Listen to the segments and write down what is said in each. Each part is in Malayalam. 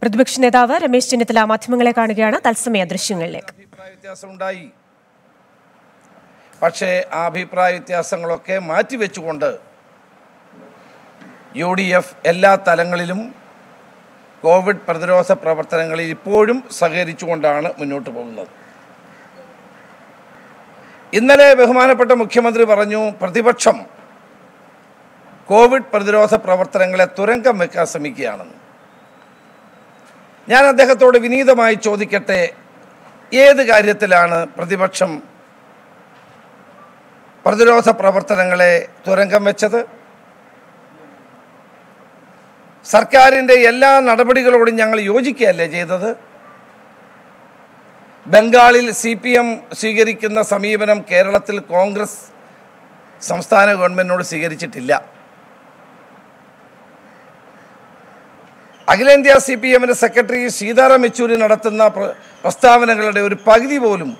പ്രതിപക്ഷ നേതാവ് രമേശ് ചെന്നിത്തല മാധ്യമങ്ങളെ കാണുകയാണ്. തത്സമയ ദൃശ്യങ്ങളിലേക്ക്. അഭിപ്രായ വ്യത്യാസമുണ്ടായി, പക്ഷേ ആ അഭിപ്രായ വ്യത്യാസങ്ങളൊക്കെ മാറ്റിവെച്ചുകൊണ്ട് യുഡിഎഫ് എല്ലാ തലങ്ങളിലും കോവിഡ് പ്രതിരോധ പ്രവർത്തനങ്ങളിൽ ഇപ്പോഴും സഹകരിച്ചുകൊണ്ടാണ് മുന്നോട്ട് പോകുന്നത്. ഇന്നലെ ബഹുമാനപ്പെട്ട മുഖ്യമന്ത്രി പറഞ്ഞു, പ്രതിപക്ഷം കോവിഡ് പ്രതിരോധ പ്രവർത്തനങ്ങളെ തുരങ്കം വെക്കാൻ ശ്രമിക്കുകയാണെന്ന്. ഞാൻ അദ്ദേഹത്തോട് വിനീതമായി ചോദിക്കട്ടെ, ഏത് കാര്യത്തിലാണ് പ്രതിപക്ഷം പ്രതിരോധ പ്രവർത്തനങ്ങളെ തുരങ്കം വെച്ചത്? സർക്കാരിൻ്റെ എല്ലാ നടപടികളോടും ഞങ്ങൾ യോജിക്കുകയല്ലേ ചെയ്തത്? ബംഗാളിൽ സിപിഎം സ്വീകരിക്കുന്ന സമീപനം കേരളത്തിൽ കോൺഗ്രസ് സംസ്ഥാന ഗവൺമെൻറ്റിനോട് സ്വീകരിച്ചിട്ടില്ല. അഖിലേന്ത്യാ സിപിഎമ്മിൻ്റെ സെക്രട്ടറി സീതാറാം യെച്ചൂരി നടത്തുന്ന പ്രസ്താവനകളുടെ ഒരു പകുതി പോലും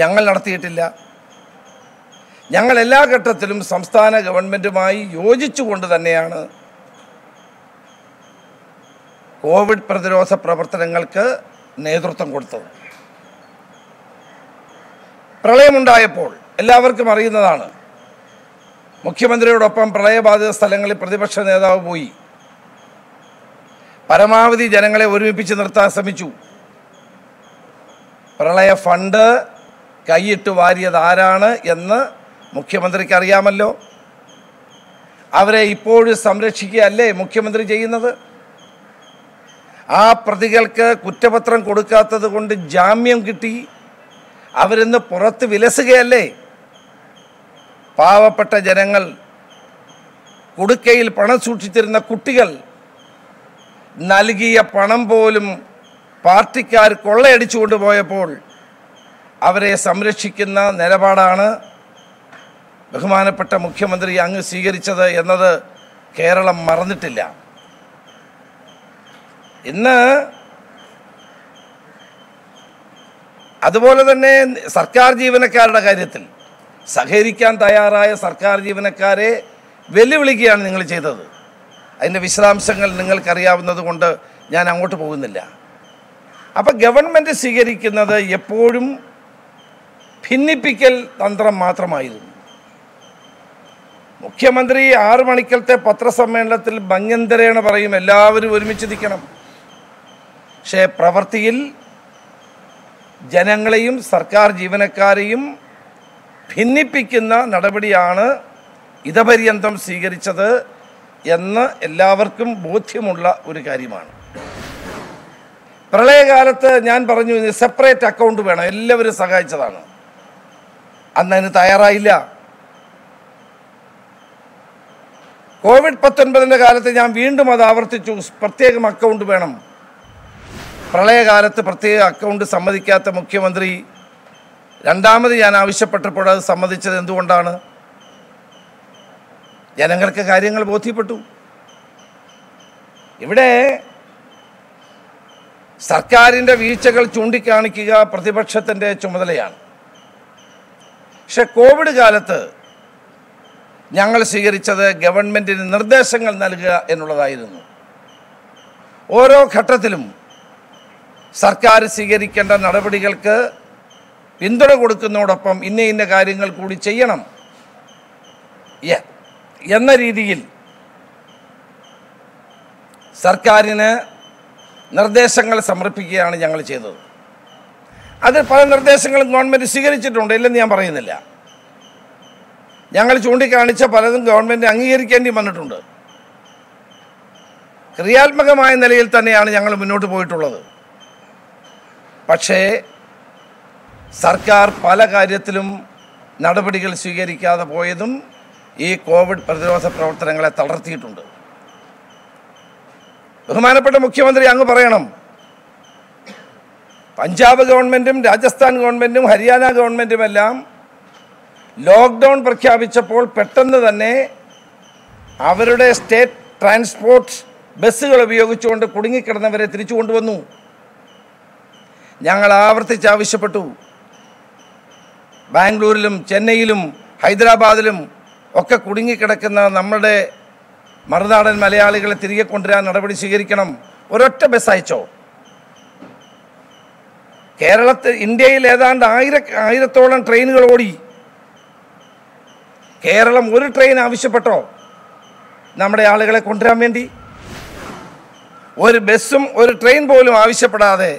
ഞങ്ങൾ നടത്തിയിട്ടില്ല. ഞങ്ങൾ എല്ലാ ഘട്ടത്തിലും സംസ്ഥാന ഗവൺമെൻറ്റുമായി യോജിച്ചുകൊണ്ട് തന്നെയാണ് കോവിഡ് പ്രതിരോധ പ്രവർത്തനങ്ങൾക്ക് നേതൃത്വം കൊടുത്തത്. പ്രളയമുണ്ടായപ്പോൾ എല്ലാവർക്കും അറിയുന്നതാണ്, മുഖ്യമന്ത്രിയോടൊപ്പം പ്രളയബാധിത സ്ഥലങ്ങളിൽ പ്രതിപക്ഷ നേതാവ് പോയി പരമാവധി ജനങ്ങളെ ഒരുമിപ്പിച്ച് നിർത്താൻ ശ്രമിച്ചു. പ്രളയ ഫണ്ട് കൈയിട്ട് വാരിയത് ആരാണ് എന്ന് മുഖ്യമന്ത്രിക്ക് അറിയാമല്ലോ. അവരെ ഇപ്പോഴും സംരക്ഷിക്കുകയല്ലേ മുഖ്യമന്ത്രി ചെയ്യുന്നത്? ആ പ്രതികൾക്ക് കുറ്റപത്രം കൊടുക്കാത്തത് കൊണ്ട് ജാമ്യം കിട്ടി, അവരിന്ന് പുറത്ത് വിലസുകയല്ലേ? പാവപ്പെട്ട ജനങ്ങൾ, കുടുക്കയിൽ പണം സൂക്ഷിച്ചിരുന്ന കുട്ടികൾ നൽകിയ പണം പോലും പാർട്ടിക്കാർ കൊള്ളയടിച്ചു കൊണ്ടുപോയപ്പോൾ അവരെ സംരക്ഷിക്കുന്ന നിലപാടാണ് ബഹുമാനപ്പെട്ട മുഖ്യമന്ത്രി അങ്ങ് സ്വീകരിച്ചത് എന്നത് കേരളം മറന്നിട്ടില്ല. ഇന്ന് അതുപോലെ തന്നെ സർക്കാർ ജീവനക്കാരുടെ കാര്യത്തിൽ സഹകരിക്കാൻ തയ്യാറായ സർക്കാർ ജീവനക്കാരെ വെല്ലുവിളിക്കുകയാണ് നിങ്ങൾ ചെയ്തത്. അതിൻ്റെ വിശദാംശങ്ങൾ നിങ്ങൾക്കറിയാവുന്നത് കൊണ്ട് ഞാൻ അങ്ങോട്ട് പോകുന്നില്ല. അപ്പം ഗവൺമെൻറ് സ്വീകരിക്കുന്നത് എപ്പോഴും ഭിന്നിപ്പിക്കൽ തന്ത്രം മാത്രമായിരുന്നു. മുഖ്യമന്ത്രി 6 മണിക്കത്തെ പത്രസമ്മേളനത്തിൽ ഭംഗന്തരേണ പറയും എല്ലാവരും ഒരുമിച്ച് നിൽക്കണം. പക്ഷേ പ്രവൃത്തിയിൽ ജനങ്ങളെയും സർക്കാർ ജീവനക്കാരെയും ഭിന്നിപ്പിക്കുന്ന നടപടിയാണ് ഇതപര്യന്തം സ്വീകരിച്ചത് എന്ന് എല്ലാവർക്കും ബോധ്യമുള്ള ഒരു കാര്യമാണ്. പ്രളയകാലത്ത് ഞാൻ പറഞ്ഞു, സെപ്പറേറ്റ് അക്കൗണ്ട് വേണം, എല്ലാവരും സഹായിച്ചതാണ്. അന്ന് അതിന് തയ്യാറായില്ല. കോവിഡ്-19ൻ്റെ കാലത്ത് ഞാൻ വീണ്ടും അത് ആവർത്തിച്ചു, പ്രത്യേകം അക്കൗണ്ട് വേണം. പ്രളയകാലത്ത് പ്രത്യേക അക്കൗണ്ട് സമ്മതിക്കാത്ത മുഖ്യമന്ത്രി രണ്ടാമത് ഞാൻ ആവശ്യപ്പെട്ടപ്പോൾ അത് സമ്മതിച്ചത് എന്തുകൊണ്ടാണ്? ജനങ്ങൾക്ക് കാര്യങ്ങൾ ബോധ്യപ്പെട്ടു. ഇവിടെ സർക്കാരിൻ്റെ വീഴ്ചകൾ ചൂണ്ടിക്കാണിക്കുക പ്രതിപക്ഷത്തിൻ്റെ ചുമതലയാണ്. പക്ഷെ കോവിഡ് കാലത്ത് ഞങ്ങൾ സ്വീകരിച്ചത് ഗവൺമെൻറ്റിന് നിർദ്ദേശങ്ങൾ നൽകുക എന്നുള്ളതായിരുന്നു. ഓരോ ഘട്ടത്തിലും സർക്കാർ സ്വീകരിക്കേണ്ട നടപടികൾക്ക് പിന്തുണ കൊടുക്കുന്നതോടൊപ്പം ഇന്ന ഇന്ന കാര്യങ്ങൾ കൂടി ചെയ്യണം എന്ന രീതിയിൽ സർക്കാരിന് നിർദ്ദേശങ്ങൾ സമർപ്പിക്കുകയാണ് ഞങ്ങൾ ചെയ്തത്. അതിൽ പല നിർദ്ദേശങ്ങളും ഗവൺമെൻറ് സ്വീകരിച്ചിട്ടുണ്ട്, ഇല്ലെന്ന് ഞാൻ പറയുന്നില്ല. ഞങ്ങൾ ചൂണ്ടിക്കാണിച്ച പലതും ഗവൺമെൻറ് അംഗീകരിക്കേണ്ടി വന്നിട്ടുണ്ട്. ക്രിയാത്മകമായ നിലയിൽ തന്നെയാണ് ഞങ്ങൾ മുന്നോട്ട് പോയിട്ടുള്ളത്. പക്ഷേ സർക്കാർ പല കാര്യത്തിലും നടപടികൾ സ്വീകരിക്കാതെ പോയതും ഈ കോവിഡ് പ്രതിരോധ പ്രവർത്തനങ്ങളെ തളർത്തിയിട്ടുണ്ട്. ബഹുമാനപ്പെട്ട മുഖ്യമന്ത്രി അങ്ങ് പറയണം, പഞ്ചാബ് ഗവൺമെൻറ്റും രാജസ്ഥാൻ ഗവൺമെൻറ്റും ഹരിയാന ഗവൺമെൻറ്റുമെല്ലാം ലോക്ക്ഡൗൺ പ്രഖ്യാപിച്ചപ്പോൾ പെട്ടെന്ന് തന്നെ അവരുടെ സ്റ്റേറ്റ് ട്രാൻസ്പോർട്ട് ബസ്സുകൾ ഉപയോഗിച്ചുകൊണ്ട് കുടുങ്ങിക്കിടന്നവരെ തിരിച്ചു കൊണ്ടുവന്നു. ഞങ്ങൾ ആവർത്തിച്ച് ആവശ്യപ്പെട്ടു. ബാംഗ്ലൂരിലും ചെന്നൈയിലും ഹൈദരാബാദിലും ഒക്കെ കുടുങ്ങിക്കിടക്കുന്ന നമ്മുടെ മറുനാടൻ മലയാളികളെ തിരികെ കൊണ്ടുവരാൻ നടപടി സ്വീകരിക്കണം. ഒരൊറ്റ ബസ് അയച്ചോ? കേരളത്തിൽ ഇന്ത്യയിൽ ഏതാണ്ട് ആയിരത്തോളം ട്രെയിനുകൾ ഓടി. കേരളം ഒരു ട്രെയിൻ ആവശ്യപ്പെട്ടോ നമ്മുടെ ആളുകളെ കൊണ്ടുവരാൻ വേണ്ടി? ഒരു ബസ്സും ഒരു ട്രെയിൻ പോലും ആവശ്യപ്പെടാതെ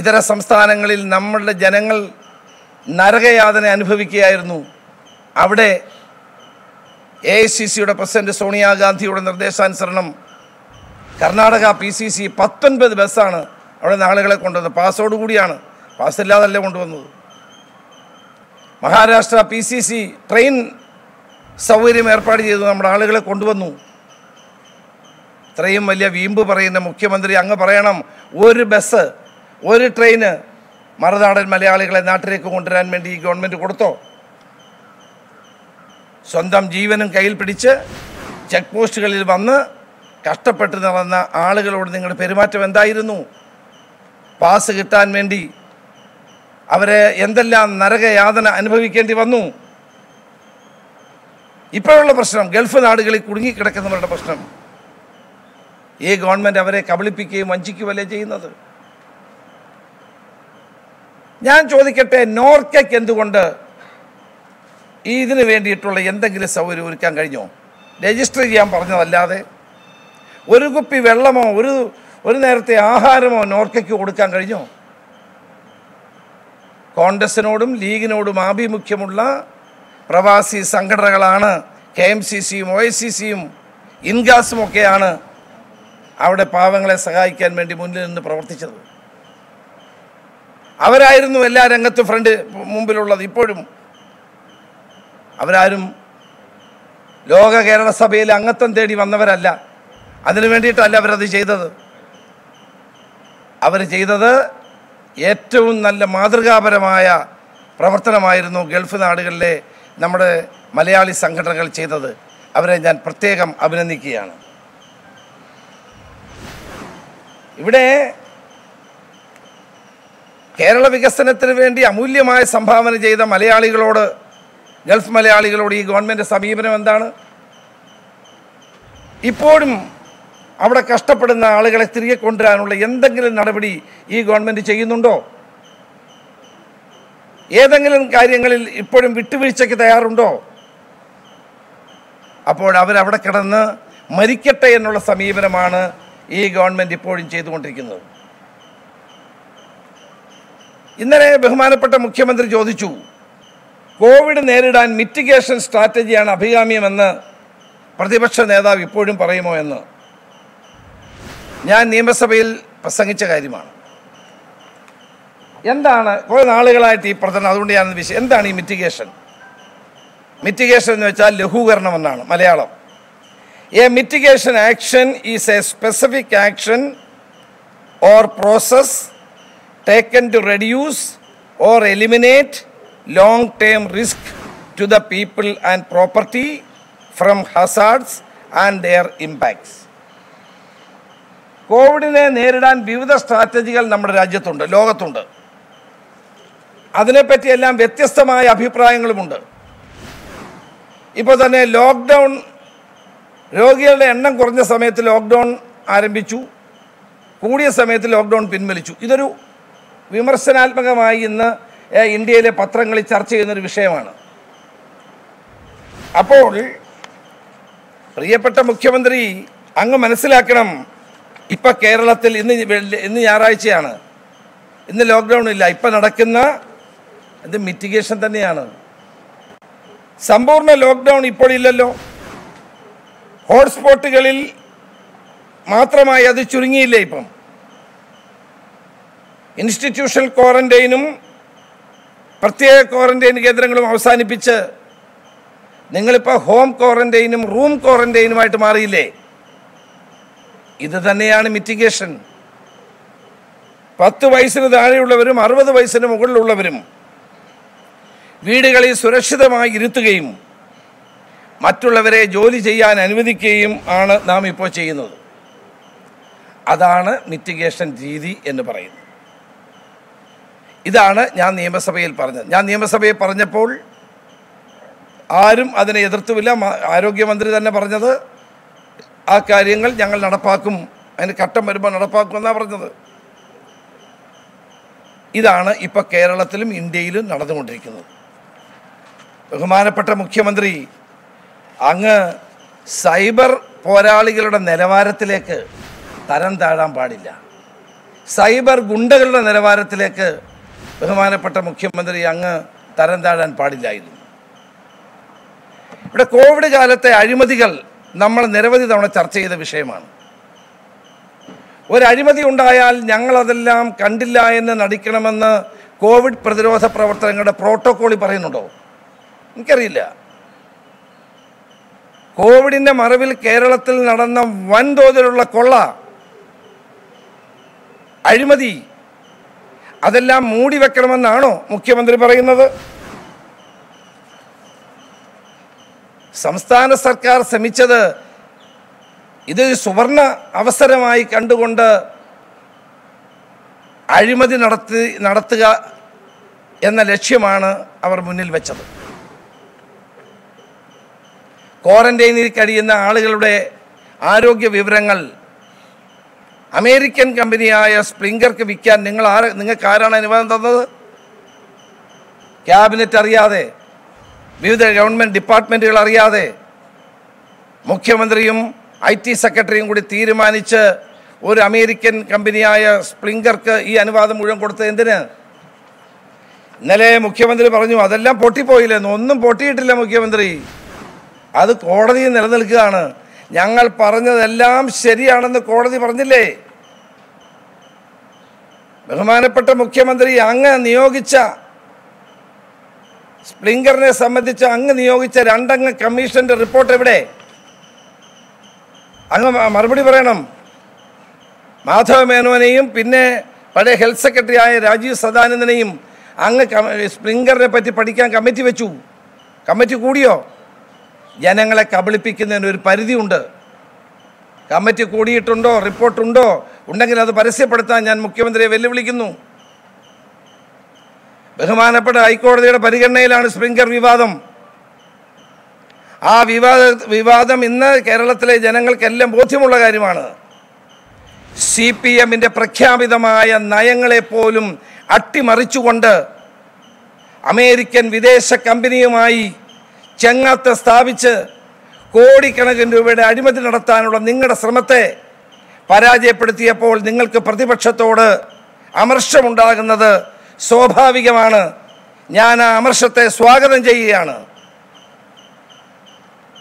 ഇതര സംസ്ഥാനങ്ങളിൽ നമ്മളുടെ ജനങ്ങൾ നരകയാതന അനുഭവിക്കുകയായിരുന്നു. അവിടെ AICCയുടെ പ്രസിഡന്റ് സോണിയാഗാന്ധിയുടെ നിർദ്ദേശാനുസരണം കർണാടക PCC 19 ബസ്സാണ് അവിടെ ആളുകളെ കൊണ്ടുവന്നത്. പാസ്സോടുകൂടിയാണ്, പാസ്സില്ലാതല്ല കൊണ്ടുവന്നത്. മഹാരാഷ്ട്ര PCC ട്രെയിൻ സൗകര്യം ഏർപ്പാട് ചെയ്തു, നമ്മുടെ ആളുകളെ കൊണ്ടുവന്നു. ഇത്രയും വലിയ വീമ്പ് പറയുന്ന മുഖ്യമന്ത്രി അങ്ങ് പറയണം, ഒരു ബസ് ഒരു ട്രെയിന് മറുനാടൻ മലയാളികളെ നാട്ടിലേക്ക് കൊണ്ടുവരാൻ വേണ്ടി ഈ ഗവൺമെൻറ് കൊടുത്തോ? സ്വന്തം ജീവനും കയ്യിൽ പിടിച്ച് ചെക്ക് പോസ്റ്റുകളിൽ വന്ന് കഷ്ടപ്പെട്ട് നടന്ന ആളുകളോട് നിങ്ങളുടെ പെരുമാറ്റം എന്തായിരുന്നു? പാസ് കിട്ടാൻ വേണ്ടി അവരെ എന്തെല്ലാം നരകയാതന അനുഭവിക്കേണ്ടി വന്നു. ഇപ്പോഴുള്ള പ്രശ്നം ഗൾഫ് നാടുകളിൽ കുടുങ്ങിക്കിടക്കുന്നവരുടെ പ്രശ്നം. ഈ ഗവൺമെൻറ് അവരെ കബളിപ്പിക്കുകയും വഞ്ചിക്കുകയല്ലേ ചെയ്യുന്നത്? ഞാൻ ചോദിക്കട്ടെ, നോർക്കയ്ക്ക് എന്തുകൊണ്ട് ഇതിന് വേണ്ടിയിട്ടുള്ള എന്തെങ്കിലും സൗകര്യം ഒരുക്കാൻ കഴിഞ്ഞോ? രജിസ്റ്റർ ചെയ്യാൻ പറഞ്ഞതല്ലാതെ ഒരു കുപ്പി വെള്ളമോ ഒരു നേരത്തെ ആഹാരമോ നോർക്കയ്ക്ക് കൊടുക്കാൻ കഴിഞ്ഞോ? കോൺഗ്രസിനോടും ലീഗിനോടും ആഭിമുഖ്യമുള്ള പ്രവാസി സംഘടനകളാണ് KMCCയും OICCയും ഇൻഗാസുമൊക്കെയാണ് അവിടെ പാവങ്ങളെ സഹായിക്കാൻ വേണ്ടി മുന്നിൽ നിന്ന് പ്രവർത്തിച്ചത്. അവരായിരുന്നു എല്ലാ രംഗത്തും ഫ്രണ്ട് മുമ്പിലുള്ളത്. ഇപ്പോഴും അവരാരും ലോക കേരള സഭയിൽ അംഗത്വം തേടി വന്നവരല്ല. അതിനു വേണ്ടിയിട്ടല്ല അവരത് ചെയ്തത്. അവർ ചെയ്തത് ഏറ്റവും നല്ല മാതൃകാപരമായ പ്രവർത്തനമായിരുന്നു ഗൾഫ് നാടുകളിലെ നമ്മുടെ മലയാളി സംഘടനകൾ ചെയ്തത്. അവരെ ഞാൻ പ്രത്യേകം അഭിനന്ദിക്കുകയാണ്. ഇവിടെ കേരള വികസനത്തിന് വേണ്ടി അമൂല്യമായ സംഭാവന ചെയ്ത മലയാളികളോട്, ഗൾഫ് മലയാളികളോട് ഈ ഗവൺമെൻറ് സമീപനം എന്താണ്? ഇപ്പോഴും അവിടെ കഷ്ടപ്പെടുന്ന ആളുകളെ തിരികെ കൊണ്ടുവരാനുള്ള എന്തെങ്കിലും നടപടി ഈ ഗവൺമെൻറ് ചെയ്യുന്നുണ്ടോ? ഏതെങ്കിലും കാര്യങ്ങളിൽ ഇപ്പോഴും വിട്ടുവീഴ്ചയ്ക്ക് തയ്യാറുണ്ടോ? അപ്പോഴവരവിടെ കിടന്ന് മരിക്കട്ടെ എന്നുള്ള സമീപനമാണ് ഈ ഗവൺമെൻറ് ഇപ്പോഴും ചെയ്തുകൊണ്ടിരിക്കുന്നത്. ഇന്നലെ ബഹുമാനപ്പെട്ട മുഖ്യമന്ത്രി ചോദിച്ചു, കോവിഡ് നേരിടാൻ മിറ്റിഗേഷൻ സ്ട്രാറ്റജിയാണ് അഭികാമ്യമെന്ന് പ്രതിപക്ഷ നേതാവ് ഇപ്പോഴും പറയുമോ എന്ന്. ഞാൻ നിയമസഭയിൽ പ്രസംഗിച്ച കാര്യമാണ്. എന്താണ് കുറേ നാളുകളായിട്ട് ഈ പ്രചരണം, അതുകൊണ്ട് ഞാൻ എന്താണ് ഈ മിറ്റിഗേഷൻ? മിറ്റിഗേഷൻ എന്ന് വെച്ചാൽ ലഘൂകരണം എന്നാണ് Malayalam. A mitigation action is a specific action or process taken to reduce or eliminate long-term risk to the people and property from hazards and their impacts. കോവിഡിനെ നേരിടാൻ വിവിധ സ്ട്രാറ്റജികൾ നമ്മുടെ രാജ്യത്തുണ്ട്, ലോകത്തുണ്ട്. അതിനെപ്പറ്റി എല്ലാം വ്യത്യസ്തമായ അഭിപ്രായങ്ങളുമുണ്ട്. ഇപ്പോൾ തന്നെ ലോക്ക്ഡൗൺ, രോഗികളുടെ എണ്ണം കുറഞ്ഞ സമയത്ത് ലോക്ക്ഡൗൺ ആരംഭിച്ചു, കൂടിയ സമയത്ത് ലോക്ക്ഡൗൺ പിൻവലിച്ചു. ഇതൊരു വിമർശനാത്മകമായി ഇന്ന് ഇന്ത്യയിലെ പത്രങ്ങളിൽ ചർച്ച ചെയ്യുന്നൊരു വിഷയമാണ്. അപ്പോൾ പ്രിയപ്പെട്ട മുഖ്യമന്ത്രി, അങ്ങ് മനസ്സിലാക്കണം, ഇപ്പം കേരളത്തിൽ ഇന്ന് ഞായറാഴ്ചയാണ്, ഇന്ന് ലോക്ക്ഡൗൺ ഇല്ല. ഇപ്പം നടക്കുന്ന ഇത് മിറ്റിഗേഷൻ തന്നെയാണ്. സമ്പൂർണ്ണ ലോക്ക്ഡൗൺ ഇപ്പോൾ ഇല്ലല്ലോ. ഹോട്ട്സ്പോട്ടുകളിൽ മാത്രമായി അത് ചുരുങ്ങിയില്ലേ? ഇപ്പം ഇൻസ്റ്റിറ്റ്യൂഷണൽ ക്വാറന്റൈനും പ്രത്യേക ക്വാറന്റൈൻ കേന്ദ്രങ്ങളും അവസാനിപ്പിച്ച് നിങ്ങളിപ്പോൾ ഹോം ക്വാറന്റൈനും റൂം ക്വാറന്റൈനുമായിട്ട് മാറിയില്ലേ? ഇത് തന്നെയാണ് മിറ്റിഗേഷൻ. 10 വയസ്സിന് താഴെയുള്ളവരും 60 വയസ്സിന് മുകളിലുള്ളവരും വീടുകളിൽ സുരക്ഷിതമായി ഇരുത്തുകയും മറ്റുള്ളവരെ ജോലി ചെയ്യാൻ അനുവദിക്കുകയും ആണ് നാം ഇപ്പോൾ ചെയ്യുന്നത്. അതാണ് മിറ്റിഗേഷൻ രീതി എന്ന് പറയുന്നത്. ഇതാണ് ഞാൻ നിയമസഭയിൽ പറഞ്ഞത്. ഞാൻ നിയമസഭയിൽ പറഞ്ഞപ്പോൾ ആരും അതിനെ എതിർത്തുമില്ല. ആരോഗ്യമന്ത്രി തന്നെ പറഞ്ഞത് ആ കാര്യങ്ങൾ ഞങ്ങൾ നടപ്പാക്കും അതിന് ഘട്ടം വരുമ്പോൾ നടപ്പാക്കുമെന്നാണ് പറഞ്ഞത്. ഇതാണ് ഇപ്പോൾ കേരളത്തിലും ഇന്ത്യയിലും നടന്നുകൊണ്ടിരിക്കുന്നത്. ബഹുമാനപ്പെട്ട മുഖ്യമന്ത്രി, അങ്ങ് സൈബർ പോരാളികളുടെ നിലവാരത്തിലേക്ക് തരം താഴാൻ പാടില്ല. സൈബർ ഗുണ്ടകളുടെ നിലവാരത്തിലേക്ക് ബഹുമാനപ്പെട്ട മുഖ്യമന്ത്രി അങ്ങ് തരം താഴാൻ പാടില്ലായിരുന്നു. ഇവിടെ കോവിഡ് കാലത്തെ അഴിമതികൾ നമ്മൾ നിരവധി തവണ ചർച്ച ചെയ്ത വിഷയമാണ്. ഒരഴിമതി ഉണ്ടായാൽ ഞങ്ങളതെല്ലാം കണ്ടില്ല എന്ന് നടിക്കണമെന്ന് കോവിഡ് പ്രതിരോധ പ്രവർത്തനങ്ങളുടെ പ്രോട്ടോക്കോളിൽ പറയുന്നുണ്ടോ? എനിക്കറിയില്ല. കോവിഡിൻ്റെ മറവിൽ കേരളത്തിൽ നടന്ന വൻതോതിലുള്ള കൊള്ള, അഴിമതി, അതെല്ലാം മൂടിവെക്കണമെന്നാണോ മുഖ്യമന്ത്രി പറയുന്നത്? സംസ്ഥാന സർക്കാർ ശ്രമിച്ചത് ഇത് സുവർണ അവസരമായി കണ്ടുകൊണ്ട് അഴിമതി നടത്തുക എന്ന ലക്ഷ്യമാണ് അവർ മുന്നിൽ വെച്ചത്. ക്വാറന്റൈനിൽ കഴിയുന്ന ആളുകളുടെ ആരോഗ്യ വിവരങ്ങൾ അമേരിക്കൻ കമ്പനിയായ സ്പ്രിംഗർക്ക് വിൽക്കാൻ നിങ്ങൾക്ക് ആരാണ് അനുവാദം തന്നത്? ക്യാബിനറ്റ് അറിയാതെ, വിവിധ ഗവൺമെൻറ് ഡിപ്പാർട്ട്മെൻറ്റുകൾ അറിയാതെ മുഖ്യമന്ത്രിയും IT സെക്രട്ടറിയും കൂടി തീരുമാനിച്ച് ഒരു അമേരിക്കൻ കമ്പനിയായ സ്പ്രിംഗർക്ക് ഈ അനുവാദം മുഴുവൻ കൊടുത്തത് എന്തിന്? ഇന്നലെ മുഖ്യമന്ത്രി പറഞ്ഞു അതെല്ലാം പൊട്ടിപ്പോയില്ലെന്ന്. ഒന്നും പൊട്ടിയിട്ടില്ല മുഖ്യമന്ത്രി, അത് കോടതിയിൽ നിലനിൽക്കുകയാണ്. ഞങ്ങൾ പറഞ്ഞതെല്ലാം ശരിയാണെന്ന് കോടതി പറഞ്ഞില്ലേ? ബഹുമാനപ്പെട്ട മുഖ്യമന്ത്രി, അങ്ങ് നിയോഗിച്ച സ്പ്രിംഗറിനെ സംബന്ധിച്ച് അങ്ങ് നിയോഗിച്ച രണ്ടംഗ കമ്മീഷൻ്റെ റിപ്പോർട്ട് എവിടെ? അങ്ങ് മറുപടി പറയണം. മാധവ മേനോനെയും പിന്നെ പഴയ ഹെൽത്ത് സെക്രട്ടറി ആയ രാജീവ് സദാനന്ദനെയും അങ്ങ് സ്പ്രിംഗറിനെ പറ്റി പഠിക്കാൻ കമ്മിറ്റി വെച്ചു. കമ്മിറ്റി കൂടിയോ? ജനങ്ങളെ കബളിപ്പിക്കുന്നതിന് ഒരു പരിധിയുണ്ട്. കമ്മിറ്റി കൂടിയിട്ടുണ്ടോ? റിപ്പോർട്ടുണ്ടോ? ഉണ്ടെങ്കിൽ അത് പരസ്യപ്പെടുത്താൻ ഞാൻ മുഖ്യമന്ത്രിയെ വെല്ലുവിളിക്കുന്നു. ബഹുമാനപ്പെട്ട ഹൈക്കോടതിയുടെ പരിഗണനയിലാണ് സ്പ്രിംഗർ വിവാദം. ആ വിവാദം ഇന്ന് കേരളത്തിലെ ജനങ്ങൾക്കെല്ലാം ബോധ്യമുള്ള കാര്യമാണ്. CPMൻ്റെ പ്രഖ്യാപിതമായ നയങ്ങളെപ്പോലും അട്ടിമറിച്ചുകൊണ്ട് അമേരിക്കൻ വിദേശ കമ്പനിയുമായി ചെങ്ങാത്ത സ്ഥാപിച്ച് കോടിക്കണക്കിന് രൂപയുടെ അഴിമതി നടത്താനുള്ള നിങ്ങളുടെ ശ്രമത്തെ പരാജയപ്പെടുത്തിയപ്പോൾ നിങ്ങൾക്ക് പ്രതിപക്ഷത്തോട് അമർഷമുണ്ടാകുന്നത് സ്വാഭാവികമാണ്. ഞാൻ ആ അമർഷത്തെ സ്വാഗതം ചെയ്യുകയാണ്.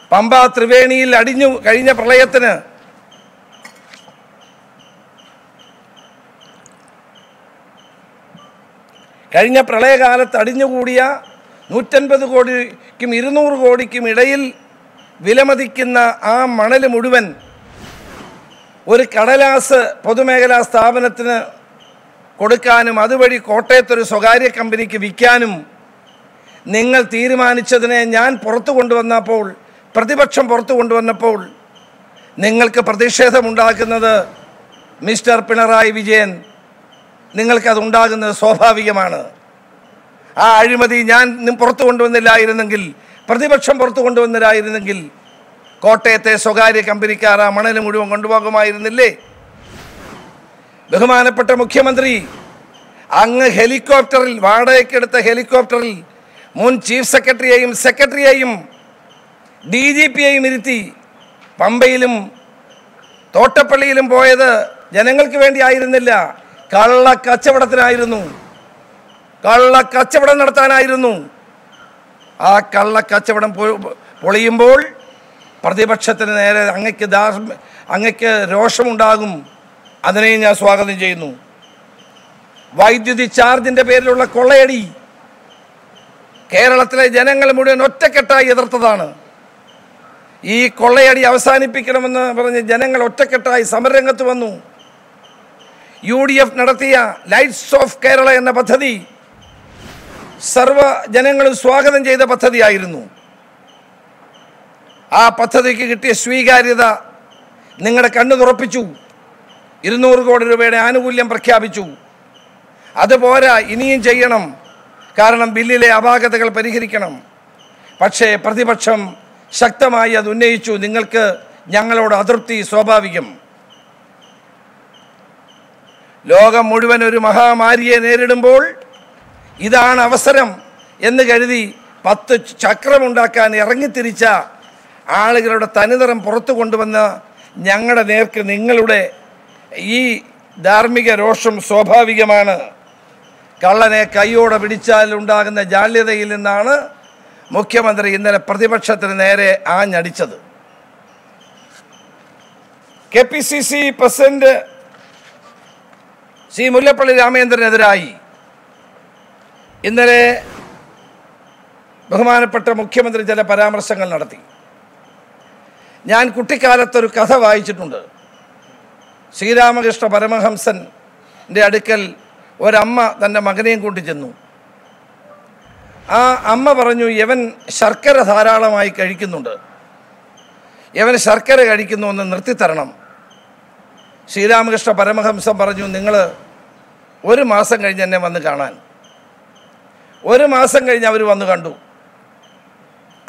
പമ്പാ ത്രിവേണിയിൽ അടിഞ്ഞു കഴിഞ്ഞ പ്രളയത്തിന് കഴിഞ്ഞ പ്രളയകാലത്ത് അടിഞ്ഞുകൂടിയ 150 കോടിക്കും 200 കോടിക്കും ഇടയിൽ വിലമതിക്കുന്ന ആ മണൽ മുഴുവൻ ഒരു കടലാസ് പൊതുമേഖലാ സ്ഥാപനത്തിന് കൊടുക്കാനും അതുവഴി കോട്ടയത്തൊരു സ്വകാര്യ കമ്പനിക്ക് വിൽക്കാനും നിങ്ങൾ തീരുമാനിച്ചതിനെ ഞാൻ പുറത്തു കൊണ്ടുവന്നപ്പോൾ, പ്രതിപക്ഷം പുറത്തു കൊണ്ടുവന്നപ്പോൾ നിങ്ങൾക്ക് പ്രതിഷേധമുണ്ടാക്കുന്നത് മിസ്റ്റർ പിണറായി വിജയൻ, നിങ്ങൾക്കതുണ്ടാകുന്നത് സ്വാഭാവികമാണ്. ആ അഴിമതി ഞാൻ പുറത്തു കൊണ്ടുവന്നില്ലായിരുന്നെങ്കിൽ, പ്രതിപക്ഷം പുറത്തു കൊണ്ടുവന്നില്ലായിരുന്നെങ്കിൽ കോട്ടയത്തെ സ്വകാര്യ കമ്പനിക്കാർ ആ മണൽ മുഴുവൻ കൊണ്ടുപോകുമായിരുന്നില്ലേ? ബഹുമാനപ്പെട്ട മുഖ്യമന്ത്രി, അങ്ങ് ഹെലികോപ്റ്ററിൽ, വാടകയ്ക്കെടുത്ത ഹെലികോപ്റ്ററിൽ മുൻ ചീഫ് സെക്രട്ടറിയെയും DGPയെയും ഇരുത്തി പമ്പയിലും തോട്ടപ്പള്ളിയിലും പോയത് ജനങ്ങൾക്ക് വേണ്ടി ആയിരുന്നില്ല, കള്ളക്കച്ചവടത്തിനായിരുന്നു. കള്ളക്കച്ചവടം നടത്താനായിരുന്നു. ആ കള്ളക്കച്ചവടം പൊളിയുമ്പോൾ പ്രതിപക്ഷത്തിന് നേരെ അങ്ങക്ക് രോഷമുണ്ടാകും. അതിനെയും ഞാൻ സ്വാഗതം ചെയ്യുന്നു. വൈദ്യുതി ചാർജിൻ്റെ പേരിലുള്ള കൊള്ളയടി കേരളത്തിലെ ജനങ്ങൾ മുഴുവൻ ഒറ്റക്കെട്ടായി എതിർത്തതാണ്. ഈ കൊള്ളയടി അവസാനിപ്പിക്കണമെന്ന് പറഞ്ഞ് ജനങ്ങൾ ഒറ്റക്കെട്ടായി സമരരംഗത്ത് വന്നു. UDF നടത്തിയ ലൈറ്റ്സ് ഓഫ് കേരള എന്ന പദ്ധതി സർവ ജനങ്ങളും സ്വാഗതം ചെയ്ത പദ്ധതിയായിരുന്നു. ആ പദ്ധതിക്ക് കിട്ടിയ സ്വീകാര്യത നിങ്ങളുടെ കണ്ണു തുറപ്പിച്ചു. 200 കോടി രൂപയുടെ ആനുകൂല്യം പ്രഖ്യാപിച്ചു. അതുപോരാ, ഇനിയും ചെയ്യണം. കാരണം ബില്ലിലെ അപാകതകൾ പരിഹരിക്കണം. പക്ഷേ പ്രതിപക്ഷം ശക്തമായി അത് ഉന്നയിച്ചു. നിങ്ങൾക്ക് ഞങ്ങളോട് അതൃപ്തി സ്വാഭാവികം. ലോകം മുഴുവൻ ഒരു മഹാമാരിയെ നേരിടുമ്പോൾ ഇതാണ് അവസരം എന്ന് കരുതി 10 ചക്രമുണ്ടാക്കാൻ ഇറങ്ങിത്തിരിച്ച ആളുകളുടെ തനിനിറം പുറത്തു കൊണ്ടുവന്ന് ഞങ്ങളുടെ നേർക്ക് നിങ്ങളുടെ ഈ ധാർമ്മിക രോഷം സ്വാഭാവികമാണ്. കള്ളനെ കൈയോടെ പിടിച്ചാൽ ഉണ്ടാകുന്ന ജാള്യതയിൽ നിന്നാണ് മുഖ്യമന്ത്രി ഇന്നലെ പ്രതിപക്ഷത്തിന് നേരെ ആഞ്ഞടിച്ചത്. KPCC പ്രസിഡന്റ് സി മുല്ലപ്പള്ളി രാമചന്ദ്രനെതിരായി ഇന്നലെ ബഹുമാനപ്പെട്ട മുഖ്യമന്ത്രി ചില പരാമർശങ്ങൾ നടത്തി. ഞാൻ കുട്ടിക്കാലത്തൊരു കഥ വായിച്ചിട്ടുണ്ട്. ശ്രീരാമകൃഷ്ണ പരമഹംസൻ്റെ അടുക്കൽ ഒരമ്മ തൻ്റെ മകനെയും കൂട്ടി ചെന്നു. ആ അമ്മ പറഞ്ഞു, യവൻ ശർക്കര ധാരാളമായി കഴിക്കുന്നുണ്ട്, യവൻ ശർക്കര കഴിക്കുന്നു എന്ന് നിർത്തിത്തരണം. ശ്രീരാമകൃഷ്ണ പരമഹംസൻ പറഞ്ഞു, നിങ്ങൾ 1 മാസം കഴിഞ്ഞ് എന്നെ വന്ന് കാണാൻ. 1 മാസം കഴിഞ്ഞ് അവർ വന്ന് കണ്ടു.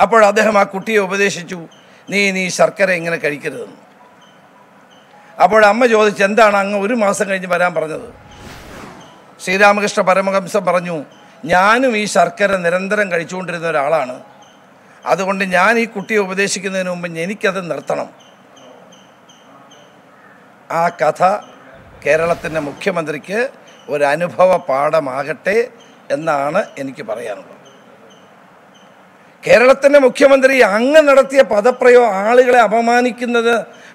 അപ്പോൾ അദ്ദേഹം ആ കുട്ടിയെ ഉപദേശിച്ചു, നീ ശർക്കര ഇങ്ങനെ കഴിക്കരുതെന്ന്. അപ്പോൾ അമ്മ ചോദിച്ചു, എന്താണ് അങ്ങ് 1 മാസം കഴിഞ്ഞ് വരാൻ പറഞ്ഞത്? ശ്രീരാമകൃഷ്ണ പരമഹംസൻ പറഞ്ഞു, ഞാനും ഈ ശർക്കര നിരന്തരം കഴിച്ചുകൊണ്ടിരുന്ന ഒരാളാണ്, അതുകൊണ്ട് ഞാൻ ഈ കുട്ടിയെ ഉപദേശിക്കുന്നതിന് മുമ്പ് എനിക്കത് നിർത്തണം. ആ കഥ കേരളത്തിൻ്റെ മുഖ്യമന്ത്രിക്ക് ഒരനുഭവ പാഠമാകട്ടെ എന്നാണ് എനിക്ക് പറയാനുള്ളത്. കേരളത്തിൻ്റെ മുഖ്യമന്ത്രി അങ്ങ് നടത്തിയ പദപ്രയോഗം, ആളുകളെ അപമാനിക്കുന്നത്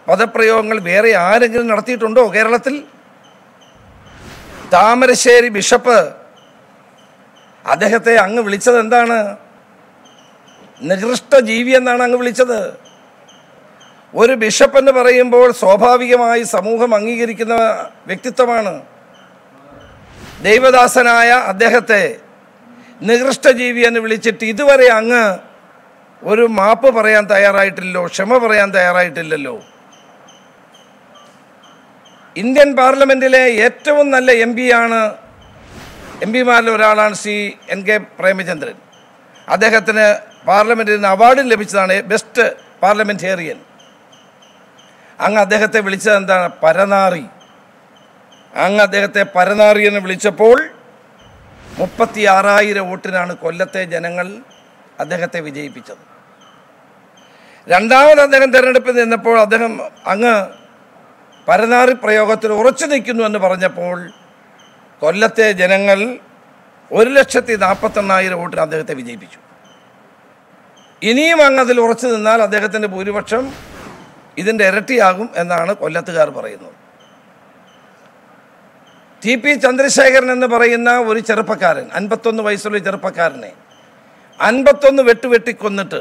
പദപ്രയോഗങ്ങൾ വേറെ ആരെങ്കിലും നടത്തിയിട്ടുണ്ടോ കേരളത്തിൽ? താമരശ്ശേരി ബിഷപ്പ് അദ്ദേഹത്തെ അങ്ങ് വിളിച്ചത് എന്താണ്? നികൃഷ്ട ജീവി എന്നാണ് അങ്ങ് വിളിച്ചത്. ഒരു ബിഷപ്പ് എന്ന് പറയുമ്പോൾ സ്വാഭാവികമായി സമൂഹം അംഗീകരിക്കുന്ന വ്യക്തിത്വമാണ്. ദൈവദാസനായ അദ്ദേഹത്തെ നികൃഷ്ട ജീവി എന്ന് വിളിച്ചിട്ട് ഇതുവരെ അങ്ങ് ഒരു മാപ്പ് പറയാൻ തയ്യാറായിട്ടില്ലല്ലോ, ക്ഷമ പറയാൻ തയ്യാറായിട്ടില്ലല്ലോ. ഇന്ത്യൻ പാർലമെൻറ്റിലെ ഏറ്റവും നല്ല എം പിമാരിൽ ഒരാളാണ് സി N K പ്രേമചന്ദ്രൻ. അദ്ദേഹത്തിന് പാർലമെൻറ്റിൽ നിന്ന് അവാർഡ് ലഭിച്ചതാണ്, ബെസ്റ്റ് പാർലമെൻറ്റേറിയൻ. അങ്ങ് അദ്ദേഹത്തെ വിളിച്ചത് എന്താണ്? പരനാറി. അങ്ങ് അദ്ദേഹത്തെ പരനാറി എന്ന് വിളിച്ചപ്പോൾ 36,000 വോട്ടിനാണ് കൊല്ലത്തെ ജനങ്ങൾ അദ്ദേഹത്തെ വിജയിപ്പിച്ചത്. രണ്ടാമത് അദ്ദേഹം തിരഞ്ഞെടുപ്പിൽ നിന്നപ്പോൾ അങ്ങ് പരനാറി പ്രയോഗത്തിൽ ഉറച്ചു നിൽക്കുന്നു എന്ന് പറഞ്ഞപ്പോൾ കൊല്ലത്തെ ജനങ്ങൾ 1,48,000 വോട്ടിന് അദ്ദേഹത്തെ വിജയിപ്പിച്ചു. ഇനിയും അങ്ങതിൽ ഉറച്ചു നിന്നാൽ അദ്ദേഹത്തിൻ്റെ ഭൂരിപക്ഷം ഇതിൻ്റെ ഇരട്ടിയാകും എന്നാണ് കൊല്ലത്തുകാർ പറയുന്നത്. TP ചന്ദ്രശേഖരൻ എന്ന് പറയുന്ന ഒരു ചെറുപ്പക്കാരൻ, 51 വയസ്സുള്ള ചെറുപ്പക്കാരനെ 51 വെട്ടിക്കൊന്നിട്ട്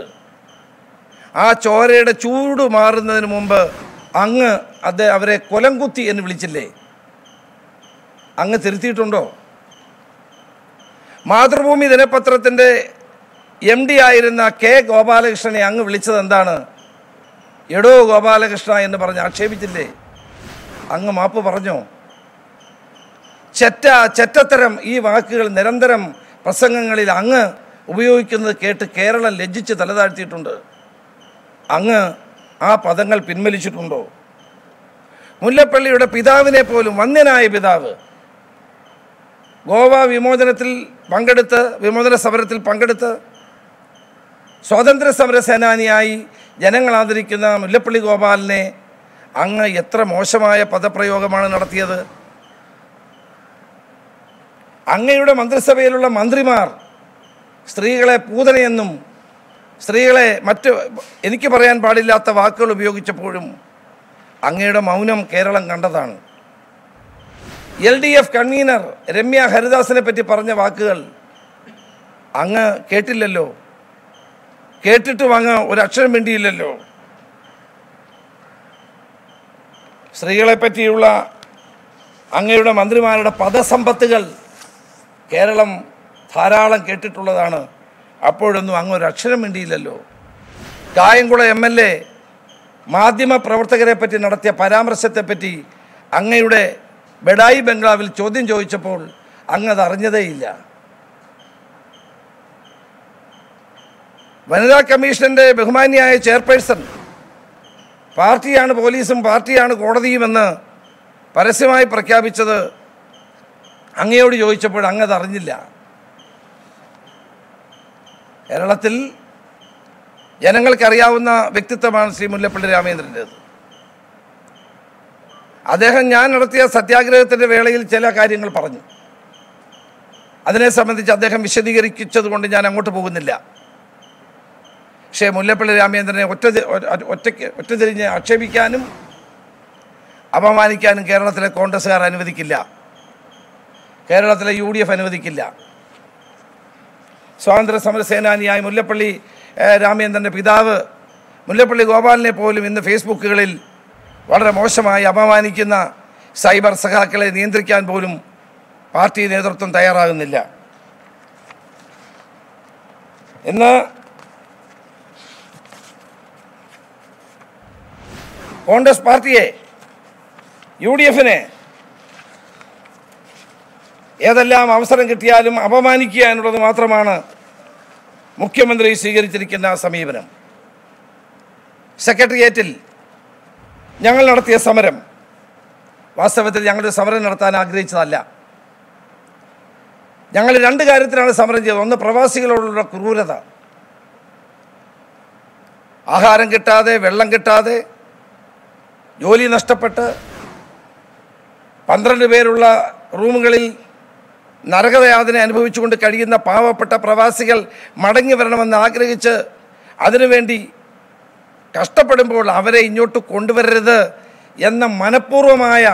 ആ ചോരയുടെ ചൂട് മാറുന്നതിന് മുമ്പ് അങ്ങ് അവരെ കൊലം കുത്തി എന്ന് വിളിച്ചില്ലേ? അങ്ങ് തിരുത്തിയിട്ടുണ്ടോ? മാതൃഭൂമി ദിനപത്രത്തിൻ്റെ MD ആയിരുന്ന K ഗോപാലകൃഷ്ണനെ അങ്ങ് വിളിച്ചത് എന്താണ്? എടോ ഗോപാലകൃഷ്ണ എന്ന് പറഞ്ഞ് ആക്ഷേപിച്ചില്ലേ? അങ്ങ് മാപ്പ് പറഞ്ഞോ? ചെറ്റത്തരം ഈ വാക്കുകൾ നിരന്തരം പ്രസംഗങ്ങളിൽ അങ്ങ് ഉപയോഗിക്കുന്നത് കേട്ട് കേരളം ലജ്ജിച്ച് തലതാഴ്ത്തിയിട്ടുണ്ട്. അങ്ങ് ആ പദങ്ങൾ പിൻവലിച്ചിട്ടുണ്ടോ? മുല്ലപ്പള്ളിയുടെ പിതാവിനെ പോലും, വന്യനായ പിതാവ്, ഗോവ വിമോചന സമരത്തിൽ പങ്കെടുത്ത് സ്വാതന്ത്ര്യ സമര സേനാനിയായി ജനങ്ങൾ ആദരിക്കുന്ന മുല്ലപ്പള്ളി ഗോപാലിനെ അങ്ങ് എത്ര മോശമായ പദപ്രയോഗമാണ് നടത്തിയത്. അങ്ങയുടെ മന്ത്രിസഭയിലുള്ള മന്ത്രിമാർ സ്ത്രീകളെ പൂതനയെന്നും സ്ത്രീകളെ മറ്റ് എനിക്ക് പറയാൻ പാടില്ലാത്ത വാക്കുകൾ ഉപയോഗിച്ചപ്പോഴും അങ്ങയുടെ മൗനം കേരളം കണ്ടതാണ്. LDF കൺവീനർ രമ്യ ഹരിദാസിനെ പറ്റി പറഞ്ഞ വാക്കുകൾ അങ്ങ് കേട്ടില്ലല്ലോ, കേട്ടിട്ടും അങ്ങ് ഒരക്ഷരം വേണ്ടിയില്ലല്ലോ. സ്ത്രീകളെ പറ്റിയുള്ള അങ്ങയുടെ മന്ത്രിമാരുടെ പദസമ്പത്തുകൾ കേരളം ധാരാളം കേട്ടിട്ടുള്ളതാണ്, അപ്പോഴൊന്നും അങ്ങ് ഒരക്ഷരം വേണ്ടിയില്ലല്ലോ. കായംകുളം MLA മാധ്യമപ്രവർത്തകരെ പറ്റി നടത്തിയ പരാമർശത്തെപ്പറ്റി അങ്ങയുടെ ബഡായി ബംഗ്ലാവിൽ ചോദ്യം ചോദിച്ചപ്പോൾ അങ്ങത് അറിഞ്ഞതേയില്ല. വനിതാ കമ്മീഷൻ്റെ ബഹുമാന്യായ ചെയർപേഴ്സൺ പാർട്ടിയാണ് പോലീസും പാർട്ടിയാണ് കോടതിയുമെന്ന് പരസ്യമായി പ്രഖ്യാപിച്ചത് അങ്ങയോട് ചോദിച്ചപ്പോൾ അങ്ങതറിഞ്ഞില്ല. കേരളത്തിൽ ജനങ്ങൾക്കറിയാവുന്ന വ്യക്തിത്വമാണ് ശ്രീ മുല്ലപ്പള്ളി രാമചന്ദ്രൻ്റേത്. അദ്ദേഹം ഞാൻ നടത്തിയ സത്യാഗ്രഹത്തിൻ്റെ വേളയിൽ ചില കാര്യങ്ങൾ പറഞ്ഞു. അതിനെ സംബന്ധിച്ച് അദ്ദേഹം വിശദീകരിച്ചതുകൊണ്ട് ഞാൻ അങ്ങോട്ട് പോകുന്നില്ല. പക്ഷേ മുല്ലപ്പള്ളി രാമചന്ദ്രനെ ഒറ്റതിരിഞ്ഞ് ആക്ഷേപിക്കാനും അപമാനിക്കാനും കേരളത്തിലെ കോൺഗ്രസ്സുകാർ അനുവദിക്കില്ല, കേരളത്തിലെ യുഡിഎഫ് അനുവദിക്കില്ല. സ്വാതന്ത്ര്യ സമര സേനാനിയായ മുല്ലപ്പള്ളി രാമചന്ദ്രൻ്റെ പിതാവ് മുല്ലപ്പള്ളി ഗോപാലിനെ പോലും ഇന്ന് ഫേസ്ബുക്കുകളിൽ വളരെ മോശമായി അപമാനിക്കുന്ന സൈബർ സഖാക്കളെ നിയന്ത്രിക്കാൻ പോലും പാർട്ടി നേതൃത്വം തയ്യാറാകുന്നില്ല. ഇന്ന് കോൺഗ്രസ് പാർട്ടിയെ, യു ഡി എഫിനെ ഏതെല്ലാം അവസരം കിട്ടിയാലും അപമാനിക്കുക എന്നുള്ളത് മാത്രമാണ് മുഖ്യമന്ത്രി സ്വീകരിച്ചിരിക്കുന്ന സമീപനം. സെക്രട്ടേറിയറ്റിൽ ഞങ്ങൾ നടത്തിയ സമരം, വാസ്തവത്തിൽ ഞങ്ങളുടെ സമരം നടത്താൻ ആഗ്രഹിച്ചതല്ല. ഞങ്ങൾ രണ്ട് കാര്യത്തിലാണ് സമരം ചെയ്തത്. ഒന്ന്, പ്രവാസികളോടുള്ള ക്രൂരത. ആഹാരം കിട്ടാതെ, വെള്ളം കിട്ടാതെ, ജോലി നഷ്ടപ്പെട്ട് 12 പേരുള്ള റൂമുകളിൽ നരകയാതന അനുഭവിച്ചുകൊണ്ട് കഴിയുന്ന പാവപ്പെട്ട പ്രവാസികൾ മടങ്ങി വരണമെന്ന് ആഗ്രഹിച്ച് അതിനുവേണ്ടി കഷ്ടപ്പെടുമ്പോൾ അവരെ ഇങ്ങോട്ട് കൊണ്ടുവരരുത് എന്ന മനഃപൂർവമായ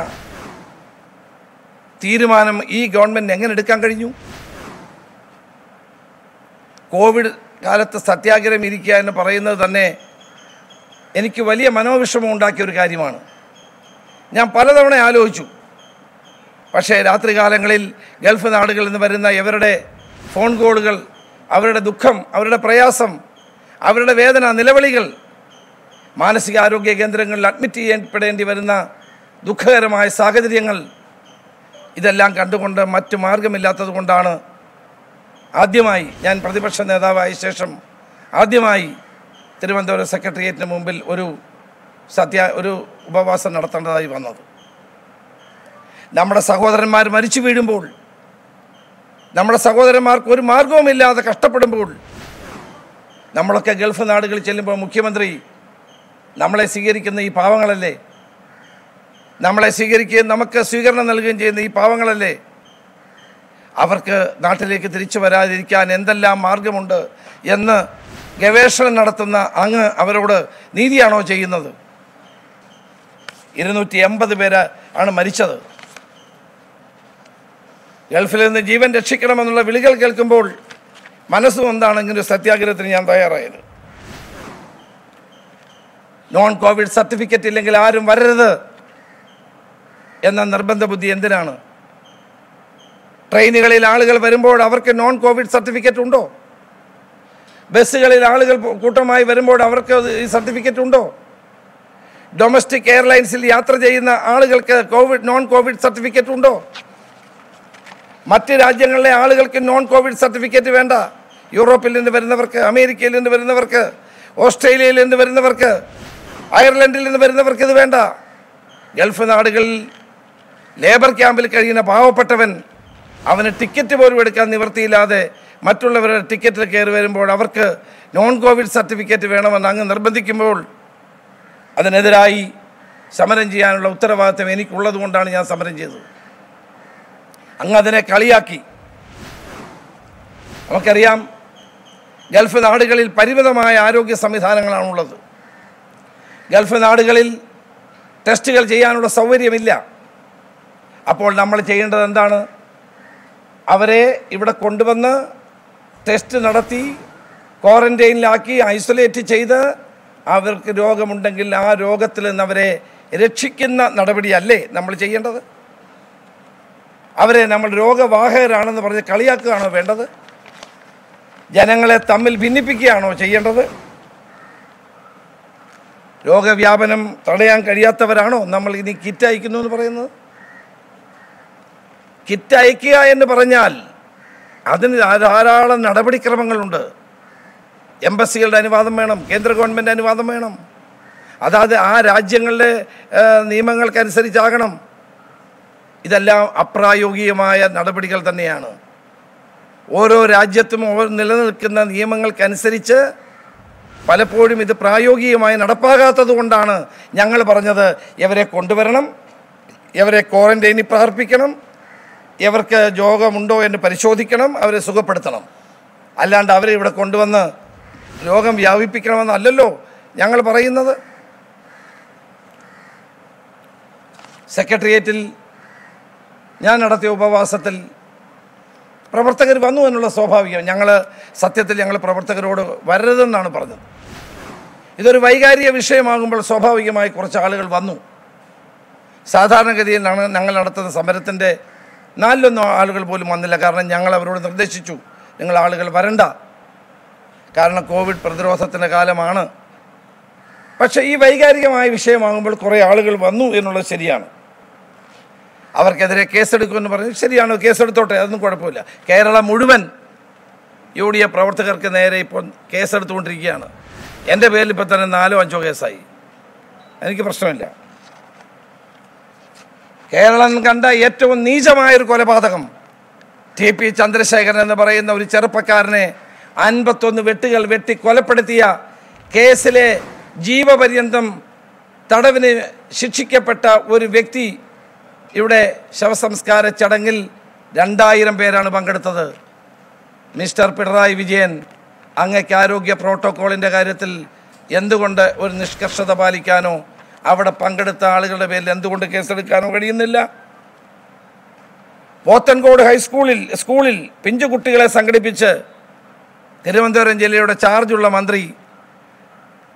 തീരുമാനം ഈ ഗവൺമെൻറ് എങ്ങനെ എടുക്കാൻ കഴിഞ്ഞു? കോവിഡ് കാലത്ത് സത്യാഗ്രഹം ഇരിക്കുക എന്ന് പറയുന്നത് തന്നെ എനിക്ക് വലിയ മനോവിഷമം ഉണ്ടാക്കിയൊരു കാര്യമാണ്. ഞാൻ പലതവണ ആലോചിച്ചു. പക്ഷേ രാത്രികാലങ്ങളിൽ ഗൾഫ് നാടുകളിൽ നിന്ന് വരുന്ന ഇവരുടെ ഫോൺ കോളുകൾ, അവരുടെ ദുഃഖം, അവരുടെ പ്രയാസം, അവരുടെ വേദന, നിലവിളികൾ, മാനസികാരോഗ്യ കേന്ദ്രങ്ങളിൽ അഡ്മിറ്റ് ചെയ്യപ്പെടേണ്ടി വരുന്ന ദുഃഖകരമായ സാഹചര്യങ്ങൾ, ഇതെല്ലാം കണ്ടുകൊണ്ട് മറ്റു മാർഗമില്ലാത്തത് കൊണ്ടാണ് ആദ്യമായി ഞാൻ പ്രതിപക്ഷ നേതാവായ ശേഷം ആദ്യമായി തിരുവനന്തപുരം സെക്രട്ടേറിയറ്റിന് മുമ്പിൽ ഒരു ഉപവാസം നടത്തേണ്ടതായി വന്നത്. നമ്മുടെ സഹോദരന്മാർ മരിച്ചു വീഴുമ്പോൾ, നമ്മുടെ സഹോദരന്മാർക്ക് ഒരു മാർഗവുമില്ലാതെ കഷ്ടപ്പെടുമ്പോൾ, നമ്മളൊക്കെ ഗൾഫ് നാടുകളിൽ ചെല്ലുമ്പോൾ മുഖ്യമന്ത്രി നമ്മളെ സ്വീകരിക്കുന്ന ഈ പാവങ്ങളല്ലേ, നമ്മളെ സ്വീകരിക്കുകയും നമുക്ക് സ്വീകരണം നൽകുകയും ചെയ്യുന്ന ഈ പാവങ്ങളല്ലേ, അവർക്ക് നാട്ടിലേക്ക് തിരിച്ചു വരാതിരിക്കാൻ എന്തെല്ലാം മാർഗമുണ്ട് എന്ന് ഗവേഷണം നടത്തുന്ന അങ്ങ് അവരോട് നീതിയാണോ ചെയ്യുന്നത്? 280 പേരാണ് മരിച്ചത്. ഗൾഫിൽ നിന്ന് ജീവൻ രക്ഷിക്കണമെന്നുള്ള വിളികൾ കേൾക്കുമ്പോൾ മനസ്സും എന്താണ് ഇങ്ങനെ ഒരു സത്യാഗ്രഹത്തിന് ഞാൻ തയ്യാറായത്? നോൺ കോവിഡ് സർട്ടിഫിക്കറ്റ് ഇല്ലെങ്കിൽ ആരും വരരുത് എന്ന നിർബന്ധ ബുദ്ധി എന്തിനാണ്? ട്രെയിനുകളിൽ ആളുകൾ വരുമ്പോൾ അവർക്ക് നോൺ കോവിഡ് സർട്ടിഫിക്കറ്റ് ഉണ്ടോ? ബസ്സുകളിൽ ആളുകൾ കൂട്ടമായി വരുമ്പോൾ അവർക്ക് ഈ സർട്ടിഫിക്കറ്റ് ഉണ്ടോ? ഡൊമസ്റ്റിക് എയർലൈൻസിൽ യാത്ര ചെയ്യുന്ന ആളുകൾക്ക് നോൺ കോവിഡ് സർട്ടിഫിക്കറ്റ് ഉണ്ടോ? മറ്റ് രാജ്യങ്ങളിലെ ആളുകൾക്ക് നോൺ കോവിഡ് സർട്ടിഫിക്കറ്റ് വേണ്ട. യൂറോപ്പിൽ നിന്ന് വരുന്നവർക്ക്, അമേരിക്കയിൽ നിന്ന് വരുന്നവർക്ക്, ഓസ്ട്രേലിയയിൽ നിന്ന് വരുന്നവർക്ക്, അയർലൻഡിൽ നിന്ന് വരുന്നവർക്ക് ഇത് വേണ്ട. ഗൾഫ് നാടുകളിൽ ലേബർ ക്യാമ്പിൽ കഴിയുന്ന പാവപ്പെട്ടവൻ, അവന് ടിക്കറ്റ് പോലും എടുക്കാൻ നിവൃത്തിയില്ലാതെ മറ്റുള്ളവരുടെ ടിക്കറ്റിൽ കയറി വരുമ്പോൾ അവർക്ക് നോൺ കോവിഡ് സർട്ടിഫിക്കറ്റ് വേണമെന്ന് അങ്ങ് നിർബന്ധിക്കുമ്പോൾ അതിനെതിരായി സമരം ചെയ്യാനുള്ള ഉത്തരവാദിത്വം എനിക്കുള്ളത് കൊണ്ടാണ് ഞാൻ സമരം ചെയ്തത്. അങ്ങ് അതിനെ കളിയാക്കി. നമുക്കറിയാം, ഗൾഫ് നാടുകളിൽ പരിമിതമായ ആരോഗ്യ സംവിധാനങ്ങളാണുള്ളത്. ഗൾഫ് നാടുകളിൽ ടെസ്റ്റുകൾ ചെയ്യാനുള്ള സൗകര്യമില്ല. അപ്പോൾ നമ്മൾ ചെയ്യേണ്ടത് എന്താണ്? അവരെ ഇവിടെ കൊണ്ടുവന്ന് ടെസ്റ്റ് നടത്തി ക്വാറന്റൈനിലാക്കി ഐസൊലേറ്റ് ചെയ്ത് അവർക്ക് രോഗമുണ്ടെങ്കിൽ ആ രോഗത്തിൽ നിന്ന് അവരെ രക്ഷിക്കുന്ന നടപടിയല്ലേ നമ്മൾ ചെയ്യേണ്ടത്? അവരെ നമ്മൾ രോഗവാഹകരാണെന്ന് പറഞ്ഞ് കളിയാക്കുകയാണോ വേണ്ടത്? ജനങ്ങളെ തമ്മിൽ ഭിന്നിപ്പിക്കുകയാണോ ചെയ്യേണ്ടത്? രോഗവ്യാപനം തടയാൻ കഴിയാത്തവരാണോ നമ്മൾ ഇനി കിറ്റ് അയക്കുന്നു എന്ന് പറയുന്നത്? കിറ്റ് അയക്കുക എന്ന് പറഞ്ഞാൽ അതിന് ധാരാളം നടപടിക്രമങ്ങളുണ്ട്. എംബസികളുടെ അനുവാദം വേണം, കേന്ദ്ര ഗവൺമെൻറ് അനുവാദം വേണം, അതായത് ആ രാജ്യങ്ങളിലെ നിയമങ്ങൾക്കനുസരിച്ചാകണം. ഇതെല്ലാം അപ്രായോഗികമായ നടപടികൾ തന്നെയാണ്. ഓരോ രാജ്യത്തും നിലനിൽക്കുന്ന നിയമങ്ങൾക്കനുസരിച്ച് പലപ്പോഴും ഇത് പ്രായോഗികമായി നടപ്പാകാത്തത് കൊണ്ടാണ് ഞങ്ങൾ പറഞ്ഞത് ഇവരെ കൊണ്ടുവരണം, ഇവരെ ക്വാറന്റൈനിൽ പാർപ്പിക്കണം, ഇവർക്ക് രോഗമുണ്ടോ എന്ന് പരിശോധിക്കണം, അവരെ സുഖപ്പെടുത്തണം. അല്ലാണ്ട് അവരെ ഇവിടെ കൊണ്ടുവന്ന് രോഗം വ്യാപിപ്പിക്കണമെന്നല്ലോ ഞങ്ങൾ പറയുന്നത്. സെക്രട്ടേറിയറ്റിൽ ഞാൻ നടത്തിയ ഉപവാസത്തിൽ പ്രവർത്തകർ വന്നു എന്നുള്ള സ്വാഭാവികം. സത്യത്തിൽ ഞങ്ങൾ പ്രവർത്തകരോട് വരരുതെന്നാണ് പറഞ്ഞത്. ഇതൊരു വൈകാരിക വിഷയമാകുമ്പോൾ സ്വാഭാവികമായി കുറച്ച് ആളുകൾ വന്നു. സാധാരണഗതിയിൽ ഞങ്ങൾ നടത്തുന്ന സമരത്തിൻ്റെ നാലിലൊന്നും ആളുകൾ പോലും വന്നില്ല. കാരണം ഞങ്ങൾ അവരോട് നിർദ്ദേശിച്ചു, നിങ്ങൾ ആളുകൾ വരണ്ട, കാരണം കോവിഡ് പ്രതിരോധത്തിൻ്റെ കാലമാണ്. പക്ഷേ ഈ വൈകാരികമായ വിഷയമാകുമ്പോൾ കുറേ ആളുകൾ വന്നു എന്നുള്ളത് ശരിയാണ്. അവർക്കെതിരെ കേസെടുക്കുമെന്ന് പറഞ്ഞു. ശരിയാണ്, കേസെടുത്തോട്ടെ, അതൊന്നും കുഴപ്പമില്ല. കേരളം മുഴുവൻ യുഡിഎഫ് പ്രവർത്തകർക്ക് നേരെ ഇപ്പോൾ കേസെടുത്തുകൊണ്ടിരിക്കുകയാണ്. എൻ്റെ പേരിൽ ഇപ്പോൾ തന്നെ 4-5 കേസായി, എനിക്ക് പ്രശ്നമില്ല. കേരളം കണ്ട ഏറ്റവും നീചമായൊരു കൊലപാതകം, TP ചന്ദ്രശേഖരൻ എന്ന് പറയുന്ന ഒരു ചെറുപ്പക്കാരനെ 51 വെട്ടുകൾ വെട്ടി കൊലപ്പെടുത്തിയ കേസിലെ ജീവപര്യന്തം തടവിന് ശിക്ഷിക്കപ്പെട്ട ഒരു വ്യക്തി. ഇവിടെ ശവസംസ്കാര ചടങ്ങിൽ 2000 പേരാണ് പങ്കെടുത്തത്. മിസ്റ്റർ പിണറായി വിജയൻ, അങ്ങക്ക് ആരോഗ്യ പ്രോട്ടോക്കോളിൻ്റെ കാര്യത്തിൽ എന്തുകൊണ്ട് ഒരു നിഷ്കർഷത പാലിക്കാനോ അവിടെ പങ്കെടുത്ത ആളുകളുടെ പേരിൽ എന്തുകൊണ്ട് കേസെടുക്കാനോ കഴിയുന്നില്ല? പോത്തൻകോട് സ്കൂളിൽ പിഞ്ചുകുട്ടികളെ സംഘടിപ്പിച്ച് തിരുവനന്തപുരം ജില്ലയുടെ ചാർജുള്ള മന്ത്രി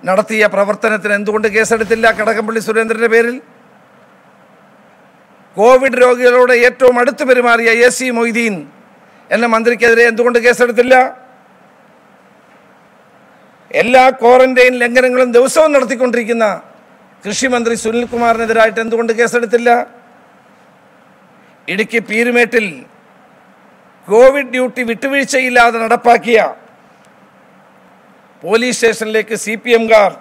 നടത്തിയ പ്രവർത്തനത്തിന് എന്തുകൊണ്ട് കേസെടുത്തില്ല കടകംപള്ളി സുരേന്ദ്രൻ്റെ പേരിൽ? കോവിഡ് രോഗികളോട് ഏറ്റവും അടുത്ത് പെരുമാറിയ AC മൊയ്തീൻ എന്ന മന്ത്രിക്കെതിരെ എന്തുകൊണ്ട് കേസെടുത്തില്ല? എല്ലാ ക്വാറന്റൈൻ ലംഘനങ്ങളും ദിവസവും നടത്തിക്കൊണ്ടിരിക്കുന്ന കൃഷിമന്ത്രി സുനിൽകുമാറിനെതിരായിട്ട് എന്തുകൊണ്ട് കേസെടുത്തില്ല? ഇടുക്കി പീരുമേട്ടിൽ കോവിഡ് ഡ്യൂട്ടി വിട്ടുവീഴ്ചയില്ലാതെ നടപ്പാക്കിയ പോലീസ് സ്റ്റേഷനിലേക്ക് CPM-കാർ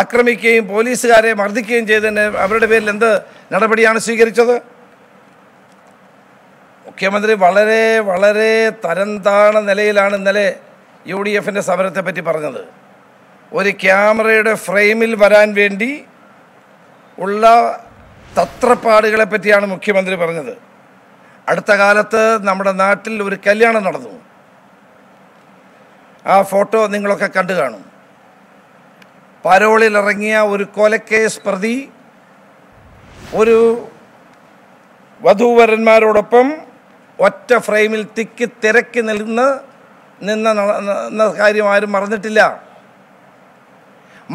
ആക്രമിക്കുകയും പോലീസുകാരെ മർദ്ദിക്കുകയും ചെയ്തതിന് അവരുടെ പേരിൽ എന്ത് നടപടിയാണ് സ്വീകരിച്ചത്? മുഖ്യമന്ത്രി വളരെ വളരെ തരം താണ നിലയിലാണ് ഇന്നലെ UDF-ൻ്റെ സമരത്തെ പറ്റി പറഞ്ഞത്. ഒരു ക്യാമറയുടെ ഫ്രെയിമിൽ വരാൻ വേണ്ടി ഉള്ള തത്രപ്പാടുകളെ പറ്റിയാണ് മുഖ്യമന്ത്രി പറഞ്ഞത്. അടുത്ത കാലത്ത് നമ്മുടെ നാട്ടിൽ ഒരു കല്യാണം നടന്നു. ആ ഫോട്ടോ നിങ്ങളൊക്കെ കണ്ടു കാണും. പരോളിലിറങ്ങിയ ഒരു കൊലക്കേസ് പ്രതി ഒരു വധൂവരന്മാരോടൊപ്പം ഒറ്റ ഫ്രെയിമിൽ തിക്കി തിരക്കി നിന്ന കാര്യം ആരും മറന്നിട്ടില്ല.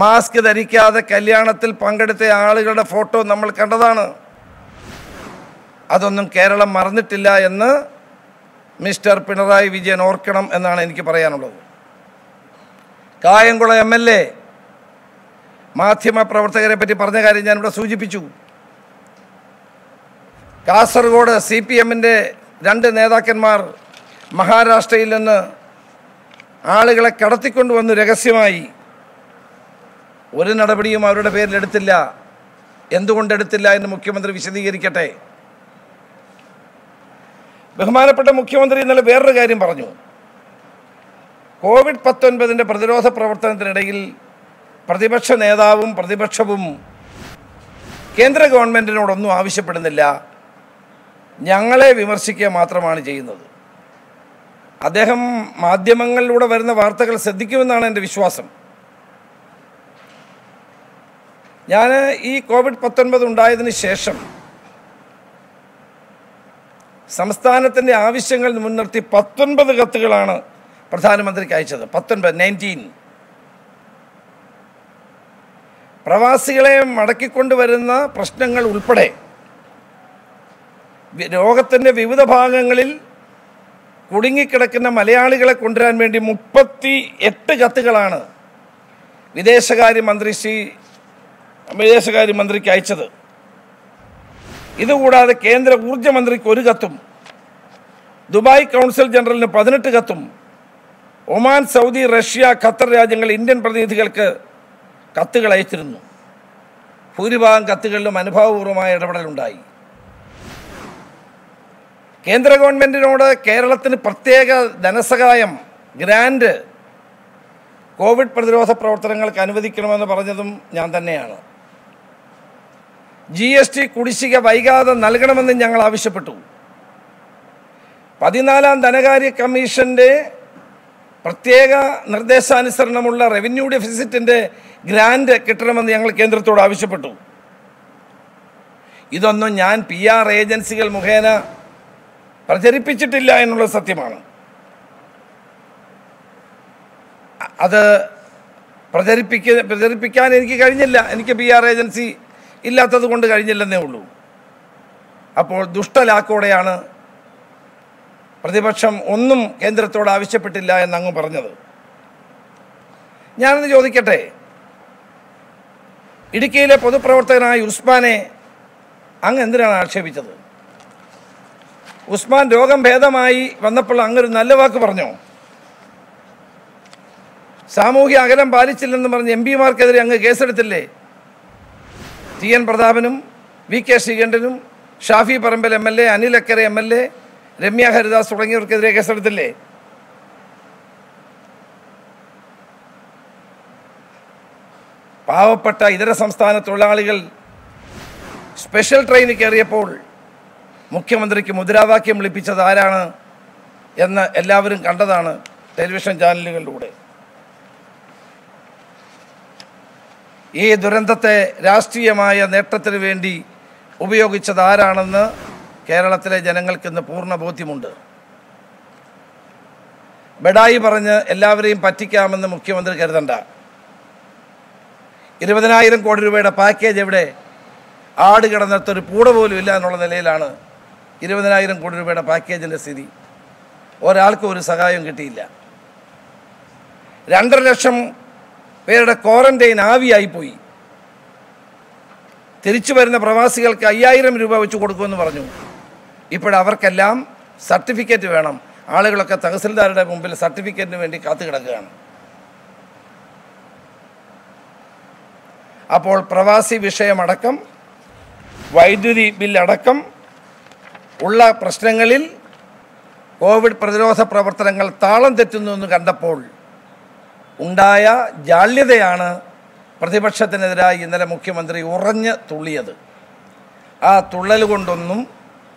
മാസ്ക് ധരിക്കാതെ കല്യാണത്തിൽ പങ്കെടുത്ത ആളുകളുടെ ഫോട്ടോ നമ്മൾ കണ്ടതാണ്. അതൊന്നും കേരളം മറന്നിട്ടില്ല എന്ന് മിസ്റ്റർ പിണറായി വിജയൻ ഓർക്കണം എന്നാണ് എനിക്ക് പറയാനുള്ളത്. കായംകുളം MLA മാധ്യമപ്രവർത്തകരെ പറ്റി പറഞ്ഞ കാര്യം ഞാനിവിടെ സൂചിപ്പിച്ചു. കാസർഗോഡ് CPM-ൻ്റെ 2 നേതാക്കന്മാർ മഹാരാഷ്ട്രയിൽ നിന്ന് ആളുകളെ കടത്തിക്കൊണ്ടുവന്നു രഹസ്യമായി. ഒരു നടപടിയും അവരുടെ പേരിലെടുത്തില്ല. എന്തുകൊണ്ടെടുത്തില്ല എന്ന് മുഖ്യമന്ത്രി വിശദീകരിക്കട്ടെ. ബഹുമാനപ്പെട്ട മുഖ്യമന്ത്രി ഇന്നലെ വേറൊരു കാര്യം പറഞ്ഞു. കോവിഡ്-19ൻ്റെ പ്രതിരോധ പ്രവർത്തനത്തിനിടയിൽ പ്രതിപക്ഷ നേതാവും പ്രതിപക്ഷവും കേന്ദ്ര ഗവൺമെൻറ്റിനോടൊന്നും ആവശ്യപ്പെടുന്നില്ല, ഞങ്ങളെ വിമർശിക്കുക മാത്രമാണ് ചെയ്യുന്നത്. അദ്ദേഹം മാധ്യമങ്ങളിലൂടെ വരുന്ന വാർത്തകൾ ശ്രദ്ധിക്കുമെന്നാണ് എൻ്റെ വിശ്വാസം. ഞാൻ ഈ കോവിഡ്-19 ഉണ്ടായതിന് ശേഷം സംസ്ഥാനത്തിൻ്റെ ആവശ്യങ്ങൾ മുൻനിർത്തി 19 കത്തുകളാണ് പ്രധാനമന്ത്രിക്ക് അയച്ചത്. 19 പ്രവാസികളെ മടക്കിക്കൊണ്ടുവരുന്ന പ്രശ്നങ്ങൾ ഉൾപ്പെടെ ലോകത്തിൻ്റെ വിവിധ ഭാഗങ്ങളിൽ കുടുങ്ങിക്കിടക്കുന്ന മലയാളികളെ കൊണ്ടുവരാൻ വേണ്ടി 38 കത്തുകളാണ് വിദേശകാര്യമന്ത്രിക്ക് അയച്ചത്. ഇതുകൂടാതെ കേന്ദ്ര ഊർജ്ജമന്ത്രിക്ക് 1 കത്തും, ദുബായ് കൗൺസിൽ ജനറലിന് 18 കത്തും, ഒമാൻ, സൗദി, റഷ്യ, ഖത്തർ രാജ്യങ്ങൾ ഇന്ത്യൻ പ്രതിനിധികൾക്ക് കത്തുകൾ അയച്ചിരുന്നു. ഭൂരിഭാഗം കത്തുകളിലും അനുഭാവപൂർവമായ ഇടപെടലുണ്ടായി. കേന്ദ്ര ഗവൺമെൻറ്റിനോട് കേരളത്തിന് പ്രത്യേക ധനസഹായം ഗ്രാൻഡ് കോവിഡ് പ്രതിരോധ പ്രവർത്തനങ്ങൾക്ക് അനുവദിക്കണമെന്ന് പറഞ്ഞതും ഞാൻ തന്നെയാണ്. GST കുടിശ്ശിക വൈകാതെ നൽകണമെന്ന് ഞങ്ങൾ ആവശ്യപ്പെട്ടു. 14ാം ധനകാര്യ കമ്മീഷൻ്റെ പ്രത്യേക നിർദ്ദേശാനുസരണമുള്ള റവന്യൂ ഡെഫിസിറ്റിൻ്റെ ഗ്രാൻഡ് കിട്ടണമെന്ന് ഞങ്ങൾ കേന്ദ്രത്തോട് ആവശ്യപ്പെട്ടു. ഇതൊന്നും ഞാൻ PR ഏജൻസികൾ മുഖേന പ്രചരിപ്പിച്ചിട്ടില്ല എന്നുള്ളത് സത്യമാണ്. അത് പ്രചരിപ്പിക്കാൻ എനിക്ക് കഴിഞ്ഞില്ല, എനിക്ക് PR ഏജൻസി ഇല്ലാത്തത് കൊണ്ട് കഴിഞ്ഞില്ലെന്നേ ഉള്ളൂ. അപ്പോൾ ദുഷ്ടലാക്കോടെയാണ് പ്രതിപക്ഷം ഒന്നും കേന്ദ്രത്തോട് ആവശ്യപ്പെട്ടില്ല എന്നങ്ങ് പറഞ്ഞത്. ഞാനൊന്ന് ചോദിക്കട്ടെ, ഇടുക്കിയിലെ പൊതുപ്രവർത്തകനായ ഉസ്മാനെ അങ്ങ് എന്തിനാണ് ആക്ഷേപിച്ചത്? ഉസ്മാൻ രോഗം ഭേദമായി വന്നപ്പോൾ അങ്ങൊരു നല്ല വാക്ക് പറഞ്ഞോ? സാമൂഹ്യ അകലം പാലിച്ചില്ലെന്ന് പറഞ്ഞ് MP മാർക്കെതിരെ അങ്ങ് കേസെടുത്തില്ലേ? TN പ്രതാപനും VK ശ്രീകണ്ഠനും Shafi Parambil MLA, Anil Akkara MLA, Ramya Haridas തുടങ്ങിയവർക്കെതിരെ കേസെടുത്തില്ലേ? പാവപ്പെട്ട ഇതര സംസ്ഥാന തൊഴിലാളികൾ സ്പെഷ്യൽ ട്രെയിനിൽ കയറിയപ്പോൾ മുഖ്യമന്ത്രിക്ക് മുദ്രാവാക്യം വിളിപ്പിച്ചത് ആരാണ് എന്ന് എല്ലാവരും കണ്ടതാണ് ടെലിവിഷൻ ചാനലുകളിലൂടെ. ഈ ദുരന്തത്തെ രാഷ്ട്രീയമായ നേട്ടത്തിന് വേണ്ടി ഉപയോഗിച്ചത് ആരാണെന്ന് കേരളത്തിലെ ജനങ്ങൾക്കിന്ന് പൂർണ്ണ ബോധ്യമുണ്ട്. ബഡായി പറഞ്ഞ് എല്ലാവരെയും പറ്റിക്കാമെന്ന് മുഖ്യമന്ത്രി കരുതണ്ട. 20,000 കോടി രൂപയുടെ പാക്കേജ് എവിടെ? ആട് കിടന്നിടത്തൊരു പൂട പോലും ഇല്ല എന്നുള്ള നിലയിലാണ് 20,000 കോടി രൂപയുടെ പാക്കേജിൻ്റെ സ്ഥിതി. ഒരാൾക്കും ഒരു സഹായം കിട്ടിയില്ല. 2,00,000 പേരുടെ ക്വാറൻറ്റൈൻ ആവിയായിപ്പോയി. തിരിച്ചു വരുന്ന പ്രവാസികൾക്ക് 5,000 രൂപ വെച്ച് കൊടുക്കുമെന്ന് പറഞ്ഞു. ഇപ്പോഴവർക്കെല്ലാം സർട്ടിഫിക്കറ്റ് വേണം. ആളുകളൊക്കെ തഹസിൽദാരുടെ മുമ്പിൽ സർട്ടിഫിക്കറ്റിന് വേണ്ടി കാത്തു കിടക്കുകയാണ്. അപ്പോൾ പ്രവാസി വിഷയമടക്കം വൈദ്യുതി ബില്ലടക്കം ഉള്ള പ്രശ്നങ്ങളിൽ കോവിഡ് പ്രതിരോധ പ്രവർത്തനങ്ങൾ താളം തെറ്റുന്നു എന്ന് കണ്ടപ്പോൾ ഉണ്ടായ ജാള്യതയാണ് പ്രതിപക്ഷത്തിനെതിരായി ഇന്നലെ മുഖ്യമന്ത്രി ഉറഞ്ഞ് തുള്ളിയത്. ആ തുള്ളൽ കൊണ്ടൊന്നും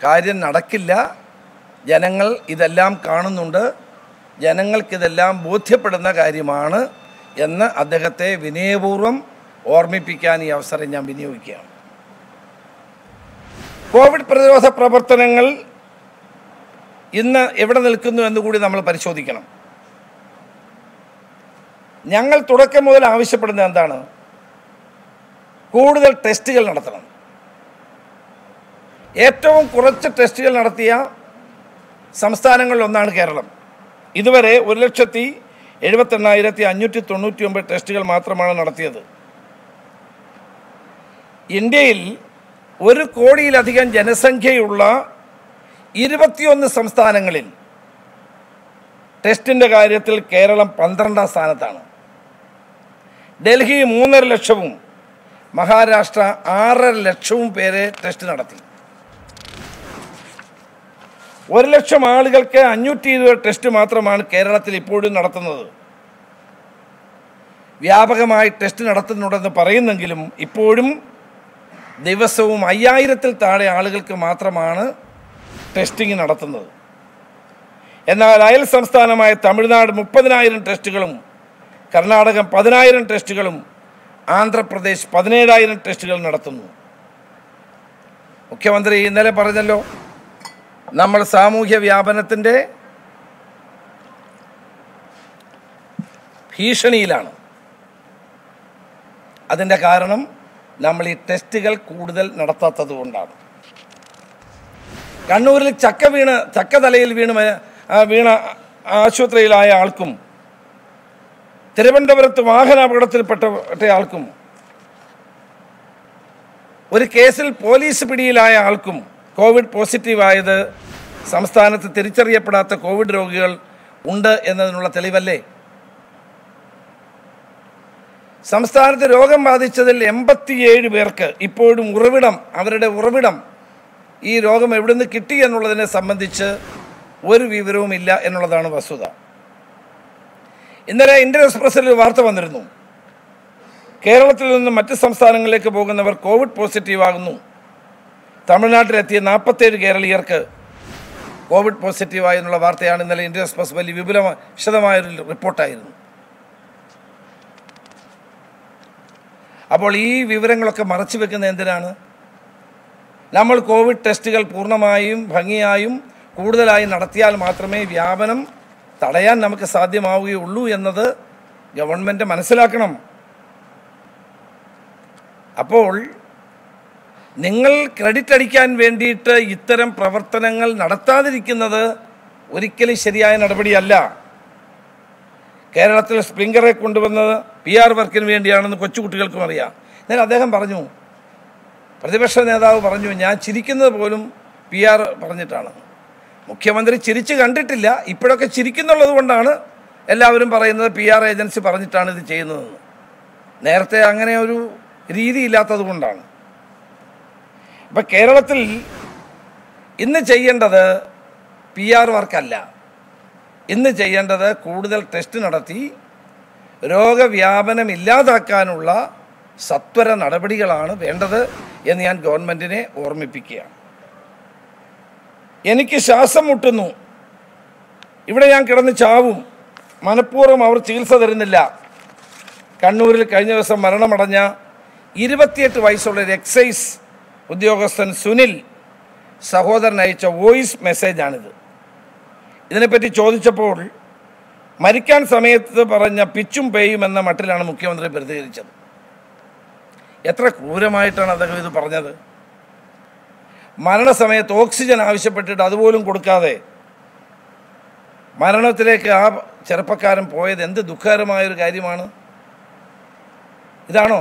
കാര്യം നടക്കില്ല. ജനങ്ങൾ ഇതെല്ലാം കാണുന്നുണ്ട്. ജനങ്ങൾക്കിതെല്ലാം ബോധ്യപ്പെടുന്ന കാര്യമാണ് എന്ന് അദ്ദേഹത്തെ വിനയപൂർവ്വം ഓർമ്മിപ്പിക്കാൻ ഈ അവസരം ഞാൻ വിനിയോഗിക്കുകയാണ്. കോവിഡ് പ്രതിരോധ പ്രവർത്തനങ്ങൾ ഇന്ന് എവിടെ നിൽക്കുന്നു എന്നുകൂടി നമ്മൾ പരിശോധിക്കണം. ഞങ്ങൾ തുടക്കം മുതൽ ആവശ്യപ്പെടുന്നത് എന്താണ്? കൂടുതൽ ടെസ്റ്റുകൾ നടത്തണം. ഏറ്റവും കുറച്ച് ടെസ്റ്റുകൾ നടത്തിയ സംസ്ഥാനങ്ങളിലൊന്നാണ് കേരളം. ഇതുവരെ 1,78,599 ടെസ്റ്റുകൾ മാത്രമാണ് നടത്തിയത്. ഇന്ത്യയിൽ 1 കോടിയിലധികം ജനസംഖ്യയുള്ള 21 സംസ്ഥാനങ്ങളിൽ ടെസ്റ്റിൻ്റെ കാര്യത്തിൽ കേരളം 12ാം സ്ഥാനത്താണ്. ഡൽഹി 3,50,000 മഹാരാഷ്ട്ര 6,50,000 പേരെ ടെസ്റ്റ് നടത്തി. 1,00,000 ആളുകൾക്ക് 520 ടെസ്റ്റ് മാത്രമാണ് കേരളത്തിൽ ഇപ്പോഴും നടത്തുന്നത്. വ്യാപകമായി ടെസ്റ്റ് നടത്തുന്നുണ്ടെന്ന് പറയുന്നെങ്കിലും ഇപ്പോഴും ദിവസവും 5,000ൽ താഴെ ആളുകൾക്ക് മാത്രമാണ് ടെസ്റ്റിംഗ് നടത്തുന്നത്. എന്നാൽ അയൽ സംസ്ഥാനമായ തമിഴ്നാട് 30,000 ടെസ്റ്റുകളും കർണാടകം 10,000 ടെസ്റ്റുകളും ആന്ധ്രാപ്രദേശ് 17,000 ടെസ്റ്റുകൾ നടത്തുന്നു. മുഖ്യമന്ത്രി ഇന്നലെ പറഞ്ഞല്ലോ, നമ്മൾ സാമൂഹ്യ വ്യാപനത്തിൻ്റെ ഭീഷണിയിലാണ്. അതിൻ്റെ കാരണം നമ്മൾ ഈ ടെസ്റ്റുകൾ കൂടുതൽ നടത്താത്തത് കൊണ്ടാണ്. കണ്ണൂരിൽ ചക്ക തലയിൽ വീണ ആശുപത്രിയിലായ ആൾക്കും തിരുവനന്തപുരത്ത് വാഹനാപകടത്തിൽപ്പെട്ടയാൾക്കും ഒരു കേസിൽ പോലീസ് പിടിയിലായ ആൾക്കും കോവിഡ് പോസിറ്റീവായത് സംസ്ഥാനത്ത് തിരിച്ചറിയപ്പെടാത്ത കോവിഡ് രോഗികൾ ഉണ്ട് എന്നതിനുള്ള തെളിവല്ലേ? സംസ്ഥാനത്ത് രോഗം ബാധിച്ചതിൽ 87 പേർക്ക് ഇപ്പോഴും ഉറവിടം, അവരുടെ ഉറവിടം ഈ രോഗം എവിടെ നിന്ന് കിട്ടി എന്നുള്ളതിനെ സംബന്ധിച്ച് ഒരു വിവരവുമില്ല എന്നുള്ളതാണ് വസ്തുത. ഇന്നലെ ഇന്ത്യൻ എക്സ്പ്രസിൽ ഒരു വാർത്ത വന്നിരുന്നു. കേരളത്തിൽ നിന്ന് മറ്റ് സംസ്ഥാനങ്ങളിലേക്ക് പോകുന്നവർ കോവിഡ് പോസിറ്റീവ് ആകുന്നു. തമിഴ്നാട്ടിലെത്തിയ 47 കേരളീയർക്ക് കോവിഡ് പോസിറ്റീവായി എന്നുള്ള വാർത്തയാണ് ഇന്നലെ ഇന്ത്യൻ എക്സ്പ്രസ് വലിയ വിശദമായൊരു റിപ്പോർട്ടായിരുന്നു. അപ്പോൾ ഈ വിവരങ്ങളൊക്കെ മറച്ചു വെക്കുന്നത് എന്തിനാണ്? നമ്മൾ കോവിഡ് ടെസ്റ്റുകൾ പൂർണ്ണമായും ഭംഗിയായും കൂടുതലായി നടത്തിയാൽ മാത്രമേ വ്യാപനം തടയാൻ നമുക്ക് സാധ്യമാവുകയുള്ളൂ എന്നത് ഗവൺമെൻറ് മനസ്സിലാക്കണം. അപ്പോൾ നിങ്ങൾ ക്രെഡിറ്റ് അടിക്കാൻ വേണ്ടിയിട്ട് ഇത്തരം പ്രവർത്തനങ്ങൾ നടത്താതിരിക്കുന്നത് ഒരിക്കലും ശരിയായ നടപടിയല്ല. കേരളത്തിൽ സ്പ്രിംഗറെ കൊണ്ടുവന്നത് PR വർക്കിന് വേണ്ടിയാണെന്ന് കൊച്ചുകുട്ടികൾക്കും അറിയാം. എന്നാൽ അദ്ദേഹം പറഞ്ഞു, പ്രതിപക്ഷ നേതാവ് പറഞ്ഞു, ഞാൻ ചിരിക്കുന്നത് പോലും PR പറഞ്ഞിട്ടാണ്. മുഖ്യമന്ത്രി ചിരിച്ച് കണ്ടിട്ടില്ല, ഇപ്പോഴൊക്കെ ചിരിക്കുന്നുള്ളത് കൊണ്ടാണ് എല്ലാവരും പറയുന്നത് PR ഏജൻസി പറഞ്ഞിട്ടാണ് ഇത് ചെയ്യുന്നതെന്ന്. നേരത്തെ അങ്ങനെ ഒരു രീതിയില്ലാത്തത് കൊണ്ടാണ്. ഇപ്പം കേരളത്തിൽ ഇന്ന് ചെയ്യേണ്ടത് PR വർക്കല്ല. ഇന്ന് ചെയ്യേണ്ടത് കൂടുതൽ ടെസ്റ്റ് നടത്തി രോഗവ്യാപനം ഇല്ലാതാക്കാനുള്ള സത്വര നടപടികളാണ് വേണ്ടത് എന്ന് ഞാൻ ഗവൺമെൻറ്റിനെ ഓർമ്മിപ്പിക്കുകയാണ്. എനിക്ക് ശ്വാസം മുട്ടുന്നു, ഇവിടെ ഞാൻ കിടന്ന് ചാവും, മനഃപൂർവ്വം അവർ ചികിത്സ തരുന്നില്ല. കണ്ണൂരിൽ കഴിഞ്ഞ ദിവസം മരണമടഞ്ഞ 28 വയസ്സുള്ള ഒരു എക്സൈസ് ഉദ്യോഗസ്ഥൻ സുനിൽ സഹോദരൻ അയച്ച വോയിസ് മെസ്സേജാണിത്. ഇതിനെപ്പറ്റി ചോദിച്ചപ്പോൾ മരിക്കാൻ സമയത്ത് പറഞ്ഞ പിച്ചും പേയും എന്ന മട്ടിലാണ് മുഖ്യമന്ത്രി പ്രതികരിച്ചത്. എത്ര ക്രൂരമായിട്ടാണ് അദ്ദേഹം ഇത് പറഞ്ഞത്. മരണസമയത്ത് ഓക്സിജൻ ആവശ്യപ്പെട്ടിട്ട് അതുപോലും കൊടുക്കാതെ മരണത്തിലേക്ക് ആ ചെറുപ്പക്കാരൻ പോയത് എന്ത് ദുഃഖകരമായൊരു കാര്യമാണ്. ഇതാണോ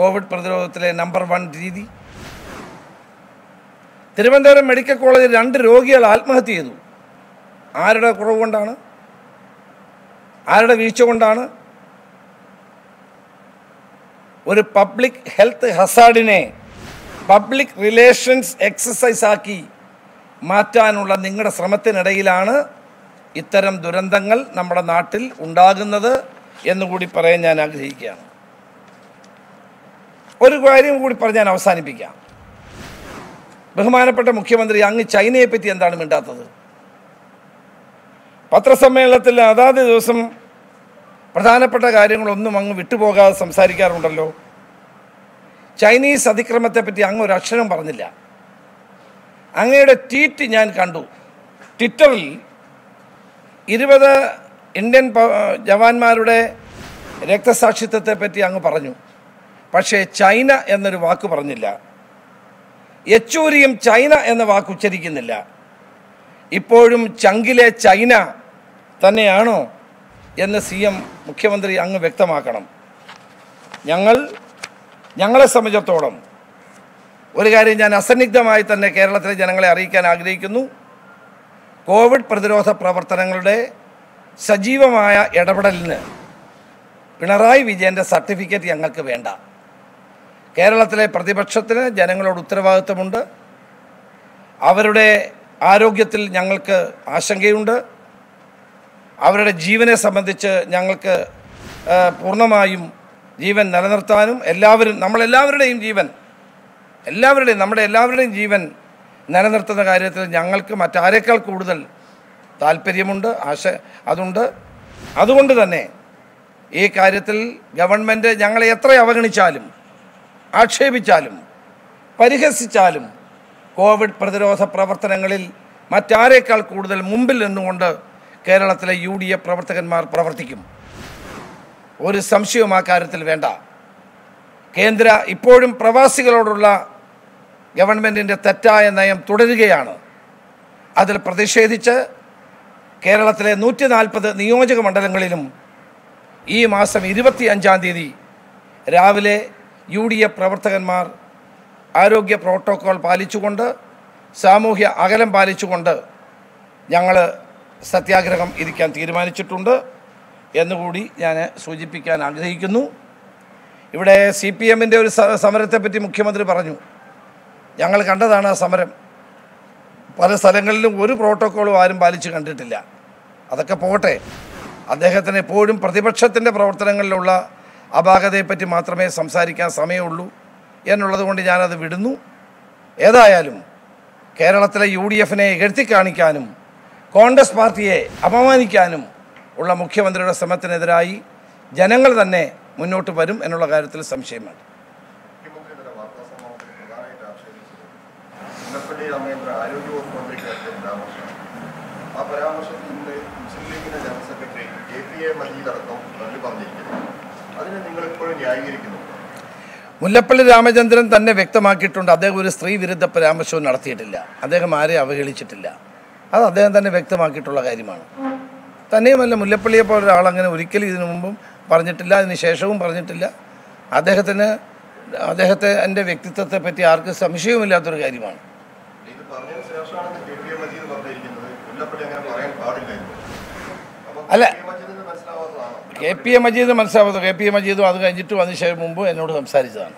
കോവിഡ് പ്രതിരോധത്തിലെ നമ്പർ 1 രീതി? തിരുവനന്തപുരം മെഡിക്കൽ കോളേജിൽ 2 രോഗികൾ ആത്മഹത്യ ചെയ്തു. ആരുടെ കുറവ് കൊണ്ടാണ്? ആരുടെ വീഴ്ച കൊണ്ടാണ്? ഒരു പബ്ലിക് ഹെൽത്ത് ഹസാർഡിനെ പബ്ലിക് റിലേഷൻസ് എക്സസൈസ് ആക്കി മാറ്റാനുള്ള നിങ്ങളുടെ ശ്രമത്തിനിടയിലാണ് ഇത്തരം ദുരന്തങ്ങൾ നമ്മുടെ നാട്ടിൽ ഉണ്ടാകുന്നത് എന്നുകൂടി പറയാൻ ഞാൻ ആഗ്രഹിക്കുകയാണ്. ഒരു കാര്യം കൂടി പറഞ്ഞ് ഞാൻ അവസാനിപ്പിക്കാം. ബഹുമാനപ്പെട്ട മുഖ്യമന്ത്രി, അങ്ങ് ചൈനയെപ്പറ്റി എന്താണ് മിണ്ടാത്തത്? പത്രസമ്മേളനത്തിൽ അതാത് ദിവസം പ്രധാനപ്പെട്ട കാര്യങ്ങളൊന്നും അങ്ങ് വിട്ടുപോകാതെ സംസാരിക്കാറുണ്ടല്ലോ. ചൈനീസ് അതിക്രമത്തെപ്പറ്റി അങ്ങ് ഒരു അക്ഷരം പറഞ്ഞില്ല. അങ്ങയുടെ ട്വീറ്റ് ഞാൻ കണ്ടു. ട്വിറ്ററിൽ 20 ഇന്ത്യൻ ജവാന്മാരുടെ രക്തസാക്ഷിത്വത്തെപ്പറ്റി അങ്ങ് പറഞ്ഞു, പക്ഷേ ചൈന എന്നൊരു വാക്ക് പറഞ്ഞില്ല. യെച്ചൂരിയും ചൈന എന്ന വാക്ക് ഉച്ചരിക്കുന്നില്ല. ഇപ്പോഴും ചങ്കിലെ ചൈന തന്നെയാണോ എന്ന് മുഖ്യമന്ത്രി അങ്ങ് വ്യക്തമാക്കണം. ഞങ്ങളെ സംബന്ധിച്ചിടത്തോളം ഒരു കാര്യം ഞാൻ അസന്നിഗ്ധമായി തന്നെ കേരളത്തിലെ ജനങ്ങളെ അറിയിക്കാൻ ആഗ്രഹിക്കുന്നു. കോവിഡ് പ്രതിരോധ പ്രവർത്തനങ്ങളുടെ സജീവമായ ഇടപെടലിന് പിണറായി വിജയൻ്റെ സർട്ടിഫിക്കറ്റ് ഞങ്ങൾക്ക് വേണ്ട. കേരളത്തിലെ പ്രതിപക്ഷത്തിന് ജനങ്ങളോട് ഉത്തരവാദിത്വമുണ്ട്. അവരുടെ ആരോഗ്യത്തിൽ ഞങ്ങൾക്ക് ആശങ്കയുണ്ട്. അവരുടെ ജീവനെ സംബന്ധിച്ച് ഞങ്ങൾക്ക് പൂർണ്ണമായും ജീവൻ നിലനിർത്താനും നമ്മുടെ എല്ലാവരുടെയും ജീവൻ നിലനിർത്തുന്ന കാര്യത്തിൽ ഞങ്ങൾക്ക് മറ്റാരേക്കാൾ കൂടുതൽ താല്പര്യമുണ്ട്, അതുണ്ട്. അതുകൊണ്ട് തന്നെ ഈ കാര്യത്തിൽ ഗവൺമെൻറ് ഞങ്ങളെ എത്ര അവഗണിച്ചാലും ആക്ഷേപിച്ചാലും പരിഹസിച്ചാലും കോവിഡ് പ്രതിരോധ പ്രവർത്തനങ്ങളിൽ മറ്റാരേക്കാൾ കൂടുതൽ മുമ്പിൽ നിന്നുകൊണ്ട് കേരളത്തിലെ UDF പ്രവർത്തകന്മാർ പ്രവർത്തിക്കും. ഒരു സംശയവും ആ കാര്യത്തിൽ വേണ്ട. കേന്ദ്ര ഇപ്പോഴും പ്രവാസികളോടുള്ള ഗവൺമെൻറ്റിൻ്റെ തെറ്റായ നയം തുടരുകയാണ്. അതിൽ പ്രതിഷേധിച്ച് കേരളത്തിലെ 140 നിയോജക മണ്ഡലങ്ങളിലും ഈ മാസം 25-ാം തീയതി രാവിലെ UDF പ്രവർത്തകന്മാർ ആരോഗ്യ പ്രോട്ടോക്കോൾ പാലിച്ചുകൊണ്ട് സാമൂഹ്യ അകലം പാലിച്ചുകൊണ്ട് ഞങ്ങൾ സത്യാഗ്രഹം ഇരിക്കാൻ തീരുമാനിച്ചിട്ടുണ്ട് എന്നുകൂടി ഞാൻ സൂചിപ്പിക്കാൻ ആഗ്രഹിക്കുന്നു. ഇവിടെ CPMൻ്റെ ഒരു സമരത്തെപ്പറ്റി മുഖ്യമന്ത്രി പറഞ്ഞു. ഞങ്ങൾ കണ്ടതാണ് ആ സമരം. പല സ്ഥലങ്ങളിലും ഒരു പ്രോട്ടോക്കോളും ആരും പാലിച്ച് കണ്ടിട്ടില്ല. അതൊക്കെ പോട്ടെ, അദ്ദേഹത്തിന് എപ്പോഴും പ്രതിപക്ഷത്തിൻ്റെ പ്രവർത്തനങ്ങളിലുള്ള അപാകതയെപ്പറ്റി മാത്രമേ സംസാരിക്കാൻ സമയമുള്ളൂ എന്നുള്ളത് കൊണ്ട് ഞാനത് വിടുന്നു. ഏതായാലും കേരളത്തിലെ യുഡിഎഫിനെ ഇകഴ്ത്തി കാണിക്കാനും കോൺഗ്രസ് പാർട്ടിയെ അപമാനിക്കാനും ഉള്ള മുഖ്യമന്ത്രിയുടെ ശ്രമത്തിനെതിരായി ജനങ്ങൾ തന്നെ മുന്നോട്ട് വരും എന്നുള്ള കാര്യത്തിൽ സംശയമുണ്ട്. മുല്ലപ്പള്ളി രാമചന്ദ്രൻ തന്നെ വ്യക്തമാക്കിയിട്ടുണ്ട്, അദ്ദേഹം ഒരു സ്ത്രീ വിരുദ്ധ പരാമർശവും നടത്തിയിട്ടില്ല, അദ്ദേഹം ആരെ അവഹേളിച്ചിട്ടില്ല, അത് അദ്ദേഹം തന്നെ വ്യക്തമാക്കിയിട്ടുള്ള കാര്യമാണ്. തന്നെയുമല്ല, മുല്ലപ്പള്ളിയെ പോലെ ഒരാളങ്ങനെ ഒരിക്കലും ഇതിനു മുമ്പും പറഞ്ഞിട്ടില്ല, അതിന് ശേഷവും പറഞ്ഞിട്ടില്ല. അദ്ദേഹത്തെ എൻ്റെ വ്യക്തിത്വത്തെ പറ്റി ആർക്കും സംശയവുമില്ലാത്തൊരു കാര്യമാണ്. അല്ല, കെ പി എ മജീദ് മനസ്സിലാവാത്ത, കെ പി എ മജീദും അത് കഴിഞ്ഞിട്ടും അതിനുശേഷം മുമ്പ് എന്നോട് സംസാരിച്ചതാണ്.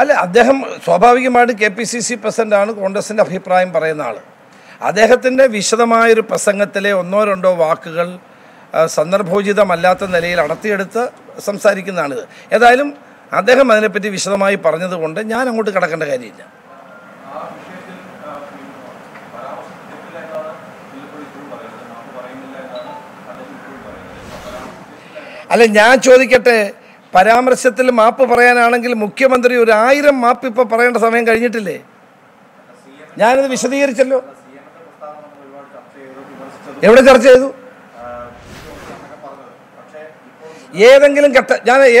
അല്ല, അദ്ദേഹം സ്വാഭാവികമായിട്ട് KPCC പ്രസിഡൻ്റാണ്, കോൺഗ്രസിൻ്റെ അഭിപ്രായം പറയുന്ന ആൾ. അദ്ദേഹത്തിൻ്റെ വിശദമായൊരു പ്രസംഗത്തിലെ ഒന്നോ രണ്ടോ വാക്കുകൾ സന്ദർഭോചിതമല്ലാത്ത നിലയിൽ അടർത്തിയെടുത്ത് സംസാരിക്കുന്നതാണിത്. ഏതായാലും അദ്ദേഹം അതിനെപ്പറ്റി വിശദമായി പറഞ്ഞതുകൊണ്ട് ഞാൻ അങ്ങോട്ട് കടക്കേണ്ട കാര്യമില്ല. അല്ല, ഞാൻ ചോദിക്കട്ടെ, പരാമർശത്തിൽ മാപ്പ് പറയാനാണെങ്കിൽ മുഖ്യമന്ത്രി 1000 മാപ്പ് ഇപ്പോൾ പറയേണ്ട സമയം കഴിഞ്ഞിട്ടില്ലേ? ഞാനത് വിശദീകരിച്ചല്ലോ. എവിടെ ചർച്ച ചെയ്തു?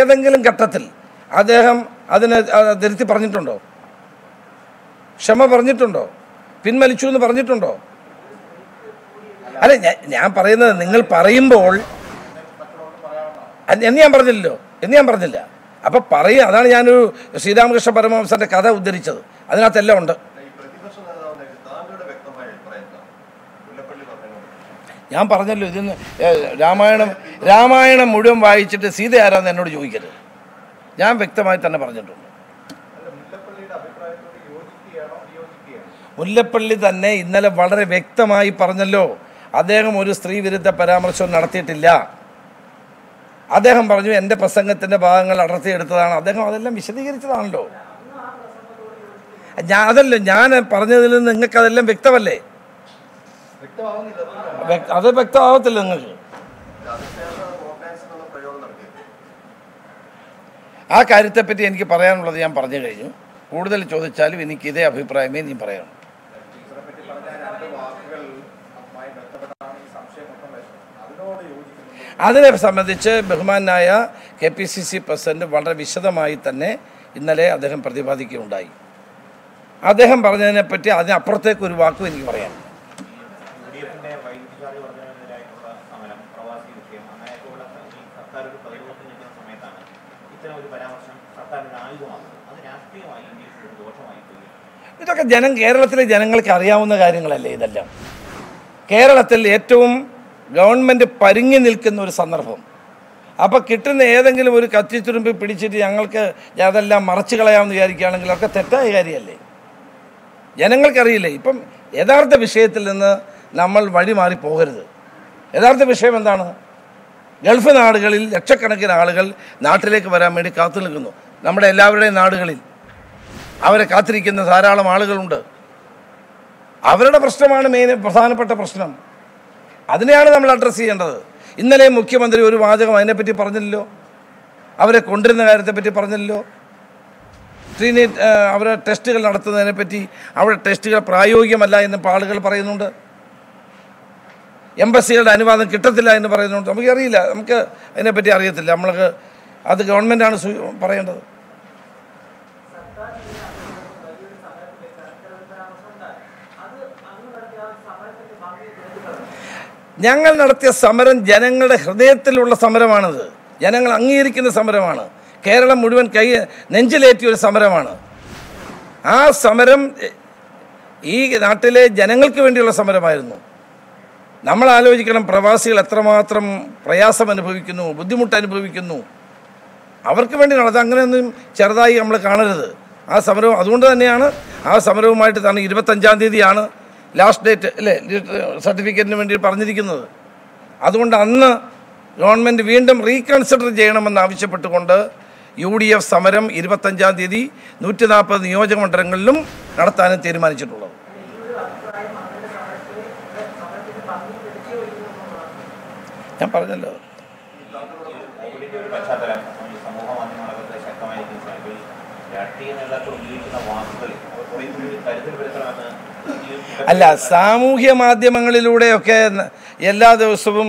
ഏതെങ്കിലും ഘട്ടത്തിൽ അദ്ദേഹം അതിനെ തിരുത്തി പറഞ്ഞിട്ടുണ്ടോ? ക്ഷമ പറഞ്ഞിട്ടുണ്ടോ? പിൻവലിച്ചു എന്ന് പറഞ്ഞിട്ടുണ്ടോ? അല്ല, ഞാൻ പറയുന്നത് നിങ്ങൾ പറയുമ്പോൾ എന്ന് ഞാൻ പറഞ്ഞില്ല. അപ്പം പറയുക, അതാണ് ഞാനൊരു ശ്രീരാമകൃഷ്ണ പരമഹംസന്റെ കഥ ഉദ്ധരിച്ചത്, അതിനകത്തെല്ലാം ഉണ്ട്. ഞാൻ പറഞ്ഞല്ലോ, ഇതിന് രാമായണം മുഴുവൻ വായിച്ചിട്ട് സീത ആരാന്ന് എന്നോട് ചോദിക്കരുത്, ഞാൻ വ്യക്തമായി തന്നെ പറഞ്ഞിട്ടുണ്ട്. മുല്ലപ്പള്ളി തന്നെ ഇന്നലെ വളരെ വ്യക്തമായി പറഞ്ഞല്ലോ, അദ്ദേഹം ഒരു സ്ത്രീ വിരുദ്ധ പരാമർശവും നടത്തിയിട്ടില്ല. അദ്ദേഹം പറഞ്ഞു എൻ്റെ പ്രസംഗത്തിൻ്റെ ഭാഗങ്ങൾ അടർത്തിയെടുത്തതാണ്, അദ്ദേഹം അതെല്ലാം വിശദീകരിച്ചതാണല്ലോ. ഞാൻ പറഞ്ഞതിൽ നിന്ന് നിങ്ങൾക്കതെല്ലാം വ്യക്തമല്ലേ? അത് വ്യക്തമാവത്തില്ല നിങ്ങൾക്ക്. ആ കാര്യത്തെപ്പറ്റി എനിക്ക് പറയാനുള്ളത് ഞാൻ പറഞ്ഞു കഴിഞ്ഞു. കൂടുതൽ ചോദിച്ചാലും എനിക്ക് ഇതേ അഭിപ്രായമേ നീ പറയണം. അതിനെ സംബന്ധിച്ച് ബഹുമാനായ KPCC പ്രസിഡന്റ് വളരെ വിശദമായി തന്നെ ഇന്നലെ അദ്ദേഹം പ്രതിപാദിക്കുകയുണ്ടായി. അദ്ദേഹം പറഞ്ഞതിനെപ്പറ്റി അതിനപ്പുറത്തേക്ക് ഒരു വാക്കും എനിക്ക് പറയാം. ഇതൊക്കെ കേരളത്തിലെ ജനങ്ങൾക്ക് അറിയാവുന്ന കാര്യങ്ങളല്ലേ? ഇതെല്ലാം കേരളത്തിൽ ഏറ്റവും ഗവൺമെൻറ് പരുങ്ങി നിൽക്കുന്ന ഒരു സന്ദർഭം. അപ്പോൾ കിട്ടുന്ന ഏതെങ്കിലും ഒരു കത്തിത്തുരുമ്പ് പിടിച്ചിട്ട് ഞങ്ങൾക്ക് അതെല്ലാം മറച്ചു കളയാമെന്ന് വിചാരിക്കുകയാണെങ്കിൽ അതൊക്കെ തെറ്റായ കാര്യമല്ലേ? ജനങ്ങൾക്കറിയില്ലേ? ഇപ്പം യഥാർത്ഥ വിഷയത്തിൽ നിന്ന് നമ്മൾ വഴിമാറി പോകരുത്. യഥാർത്ഥ വിഷയം എന്താണ്? ഗൾഫ് നാടുകളിൽ ലക്ഷക്കണക്കിന് ആളുകൾ നാട്ടിലേക്ക് വരാൻ വേണ്ടി കാത്തു നിൽക്കുന്നു. നമ്മുടെ എല്ലാവരുടെയും നാടുകളിൽ അവരെ കാത്തിരിക്കുന്ന ധാരാളം ആളുകളുണ്ട്. അവരുടെ പ്രശ്നമാണ് പ്രധാനപ്പെട്ട പ്രശ്നം. അതിനെയാണ് നമ്മൾ അഡ്രസ്സ് ചെയ്യേണ്ടത്. ഇന്നലെ മുഖ്യമന്ത്രി ഒരു വാചകം അതിനെപ്പറ്റി പറഞ്ഞില്ലല്ലോ, അവരെ കൊണ്ടുവരുന്ന കാര്യത്തെപ്പറ്റി പറഞ്ഞില്ലല്ലോ, അവരെ ടെസ്റ്റുകൾ നടത്തുന്നതിനെപ്പറ്റി. അവിടെ ടെസ്റ്റുകൾ പ്രായോഗികമല്ല എന്ന് ആളുകൾ പറയുന്നുണ്ട്, എംബസികളുടെ അനുവാദം കിട്ടത്തില്ല എന്ന് പറയുന്നുണ്ട്. നമുക്കറിയില്ല, നമുക്ക് അതിനെപ്പറ്റി അറിയത്തില്ല, നമ്മൾക്ക് അത് ഗവൺമെൻറ്റാണ് പറയേണ്ടത്. ഞങ്ങൾ നടത്തിയ സമരം ജനങ്ങളുടെ ഹൃദയത്തിലുള്ള സമരമാണത്, ജനങ്ങൾ അംഗീകരിക്കുന്ന സമരമാണ്, കേരളം മുഴുവൻ നെഞ്ചിലേറ്റിയ ഒരു സമരമാണ്. ആ സമരം ഈ നാട്ടിലെ ജനങ്ങൾക്ക് വേണ്ടിയുള്ള സമരമായിരുന്നു. നമ്മൾ ആലോചിക്കണം, പ്രവാസികൾ എത്രമാത്രം പ്രയാസം അനുഭവിക്കുന്നു, ബുദ്ധിമുട്ട് അനുഭവിക്കുന്നു. അവർക്ക് വേണ്ടി നടത്താം. അങ്ങനെയൊന്നും ചെറുതായി നമ്മൾ കാണരുത് ആ സമരവും. അതുകൊണ്ട് തന്നെയാണ് ആ സമരവുമായിട്ട് തന്നെ 25-ാം തീയതിയാണ് ലാസ്റ്റ് ഡേറ്റ് അല്ലേ സർട്ടിഫിക്കറ്റിന് വേണ്ടി പറഞ്ഞിരിക്കുന്നത്. അതുകൊണ്ട് അന്ന് ഗവൺമെൻറ് വീണ്ടും റീകൺസിഡർ ചെയ്യണമെന്ന് ആവശ്യപ്പെട്ടുകൊണ്ട് യുഡിഎഫ് സമരം 25-ാം തീയതി 140 നിയോജകമണ്ഡലങ്ങളിലും നടത്താനും തീരുമാനിച്ചിട്ടുള്ളത്. ഞാൻ പറഞ്ഞല്ലോ, അല്ല സാമൂഹ്യ മാധ്യമങ്ങളിലൂടെയൊക്കെ എല്ലാ ദിവസവും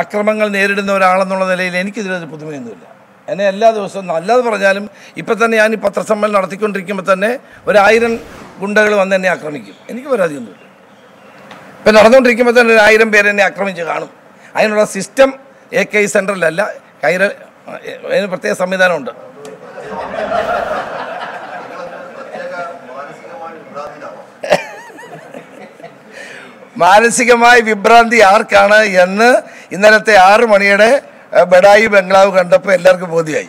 അക്രമങ്ങൾ നേരിടുന്ന ഒരാളെന്നുള്ള നിലയിൽ എനിക്കിതിലൊരു പുതുമയൊന്നുമില്ല. എന്നെ എല്ലാ ദിവസവും നല്ലത് പറഞ്ഞാലും ഇപ്പം തന്നെ ഞാൻ ഈ പത്രസമ്മേളനം നടത്തിക്കൊണ്ടിരിക്കുമ്പോൾ തന്നെ 1000 ഗുണ്ടകൾ വന്ന് എന്നെ ആക്രമിക്കും. എനിക്ക് പരാതിയൊന്നുമില്ല. ഇപ്പം നടന്നുകൊണ്ടിരിക്കുമ്പോൾ തന്നെ 1000 പേര് എന്നെ ആക്രമിച്ച് കാണും. അതിനുള്ള സിസ്റ്റം AK സെൻറ്ററിലല്ല, അതിന് പ്രത്യേക സംവിധാനമുണ്ട്. മാനസികമായ വിഭ്രാന്തി ആർക്കാണ് എന്ന് ഇന്നലത്തെ 6 മണിയുടെ ബഡായി ബംഗ്ലാവ് കണ്ടപ്പോൾ എല്ലാവർക്കും ബോധ്യമായി.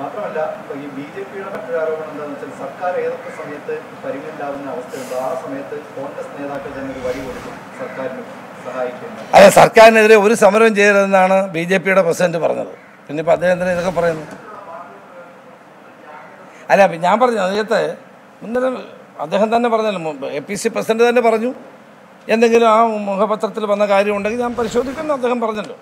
മാത്രമല്ല, ഈ BJPയുടെ മറ്റൊരു ആരോപണം എന്താണെന്ന് വെച്ചാൽ സർക്കാർ ഏതൊക്കെ സമയത്ത് പരിഗണിലാവുന്ന അവസ്ഥയുണ്ടോ ആ സമയത്ത് കോൺഗ്രസ് നേതാക്കൾ തന്നെ ഒരു വഴി കൊടുക്കും, സർക്കാരിന് സഹായിക്കുന്നു. അതെ, സർക്കാരിനെതിരെ ഒരു സമരം ചെയ്യരുതെന്നാണ് BJPയുടെ പ്രസിഡന്റ് പറഞ്ഞത്. പിന്നെ ഇപ്പം അദ്ദേഹത്തിന് ഇതൊക്കെ പറയുന്നു. അല്ല, അപ്പം ഞാൻ പറഞ്ഞു അദ്ദേഹത്തെ ഇന്നലെ അദ്ദേഹം തന്നെ പറഞ്ഞല്ലോ, APC പ്രസിഡന്റ് തന്നെ പറഞ്ഞു എന്തെങ്കിലും ആ മുഖപത്രത്തിൽ വന്ന കാര്യമുണ്ടെങ്കിൽ ഞാൻ പരിശോധിക്കുന്നു. അദ്ദേഹം പറഞ്ഞല്ലോ.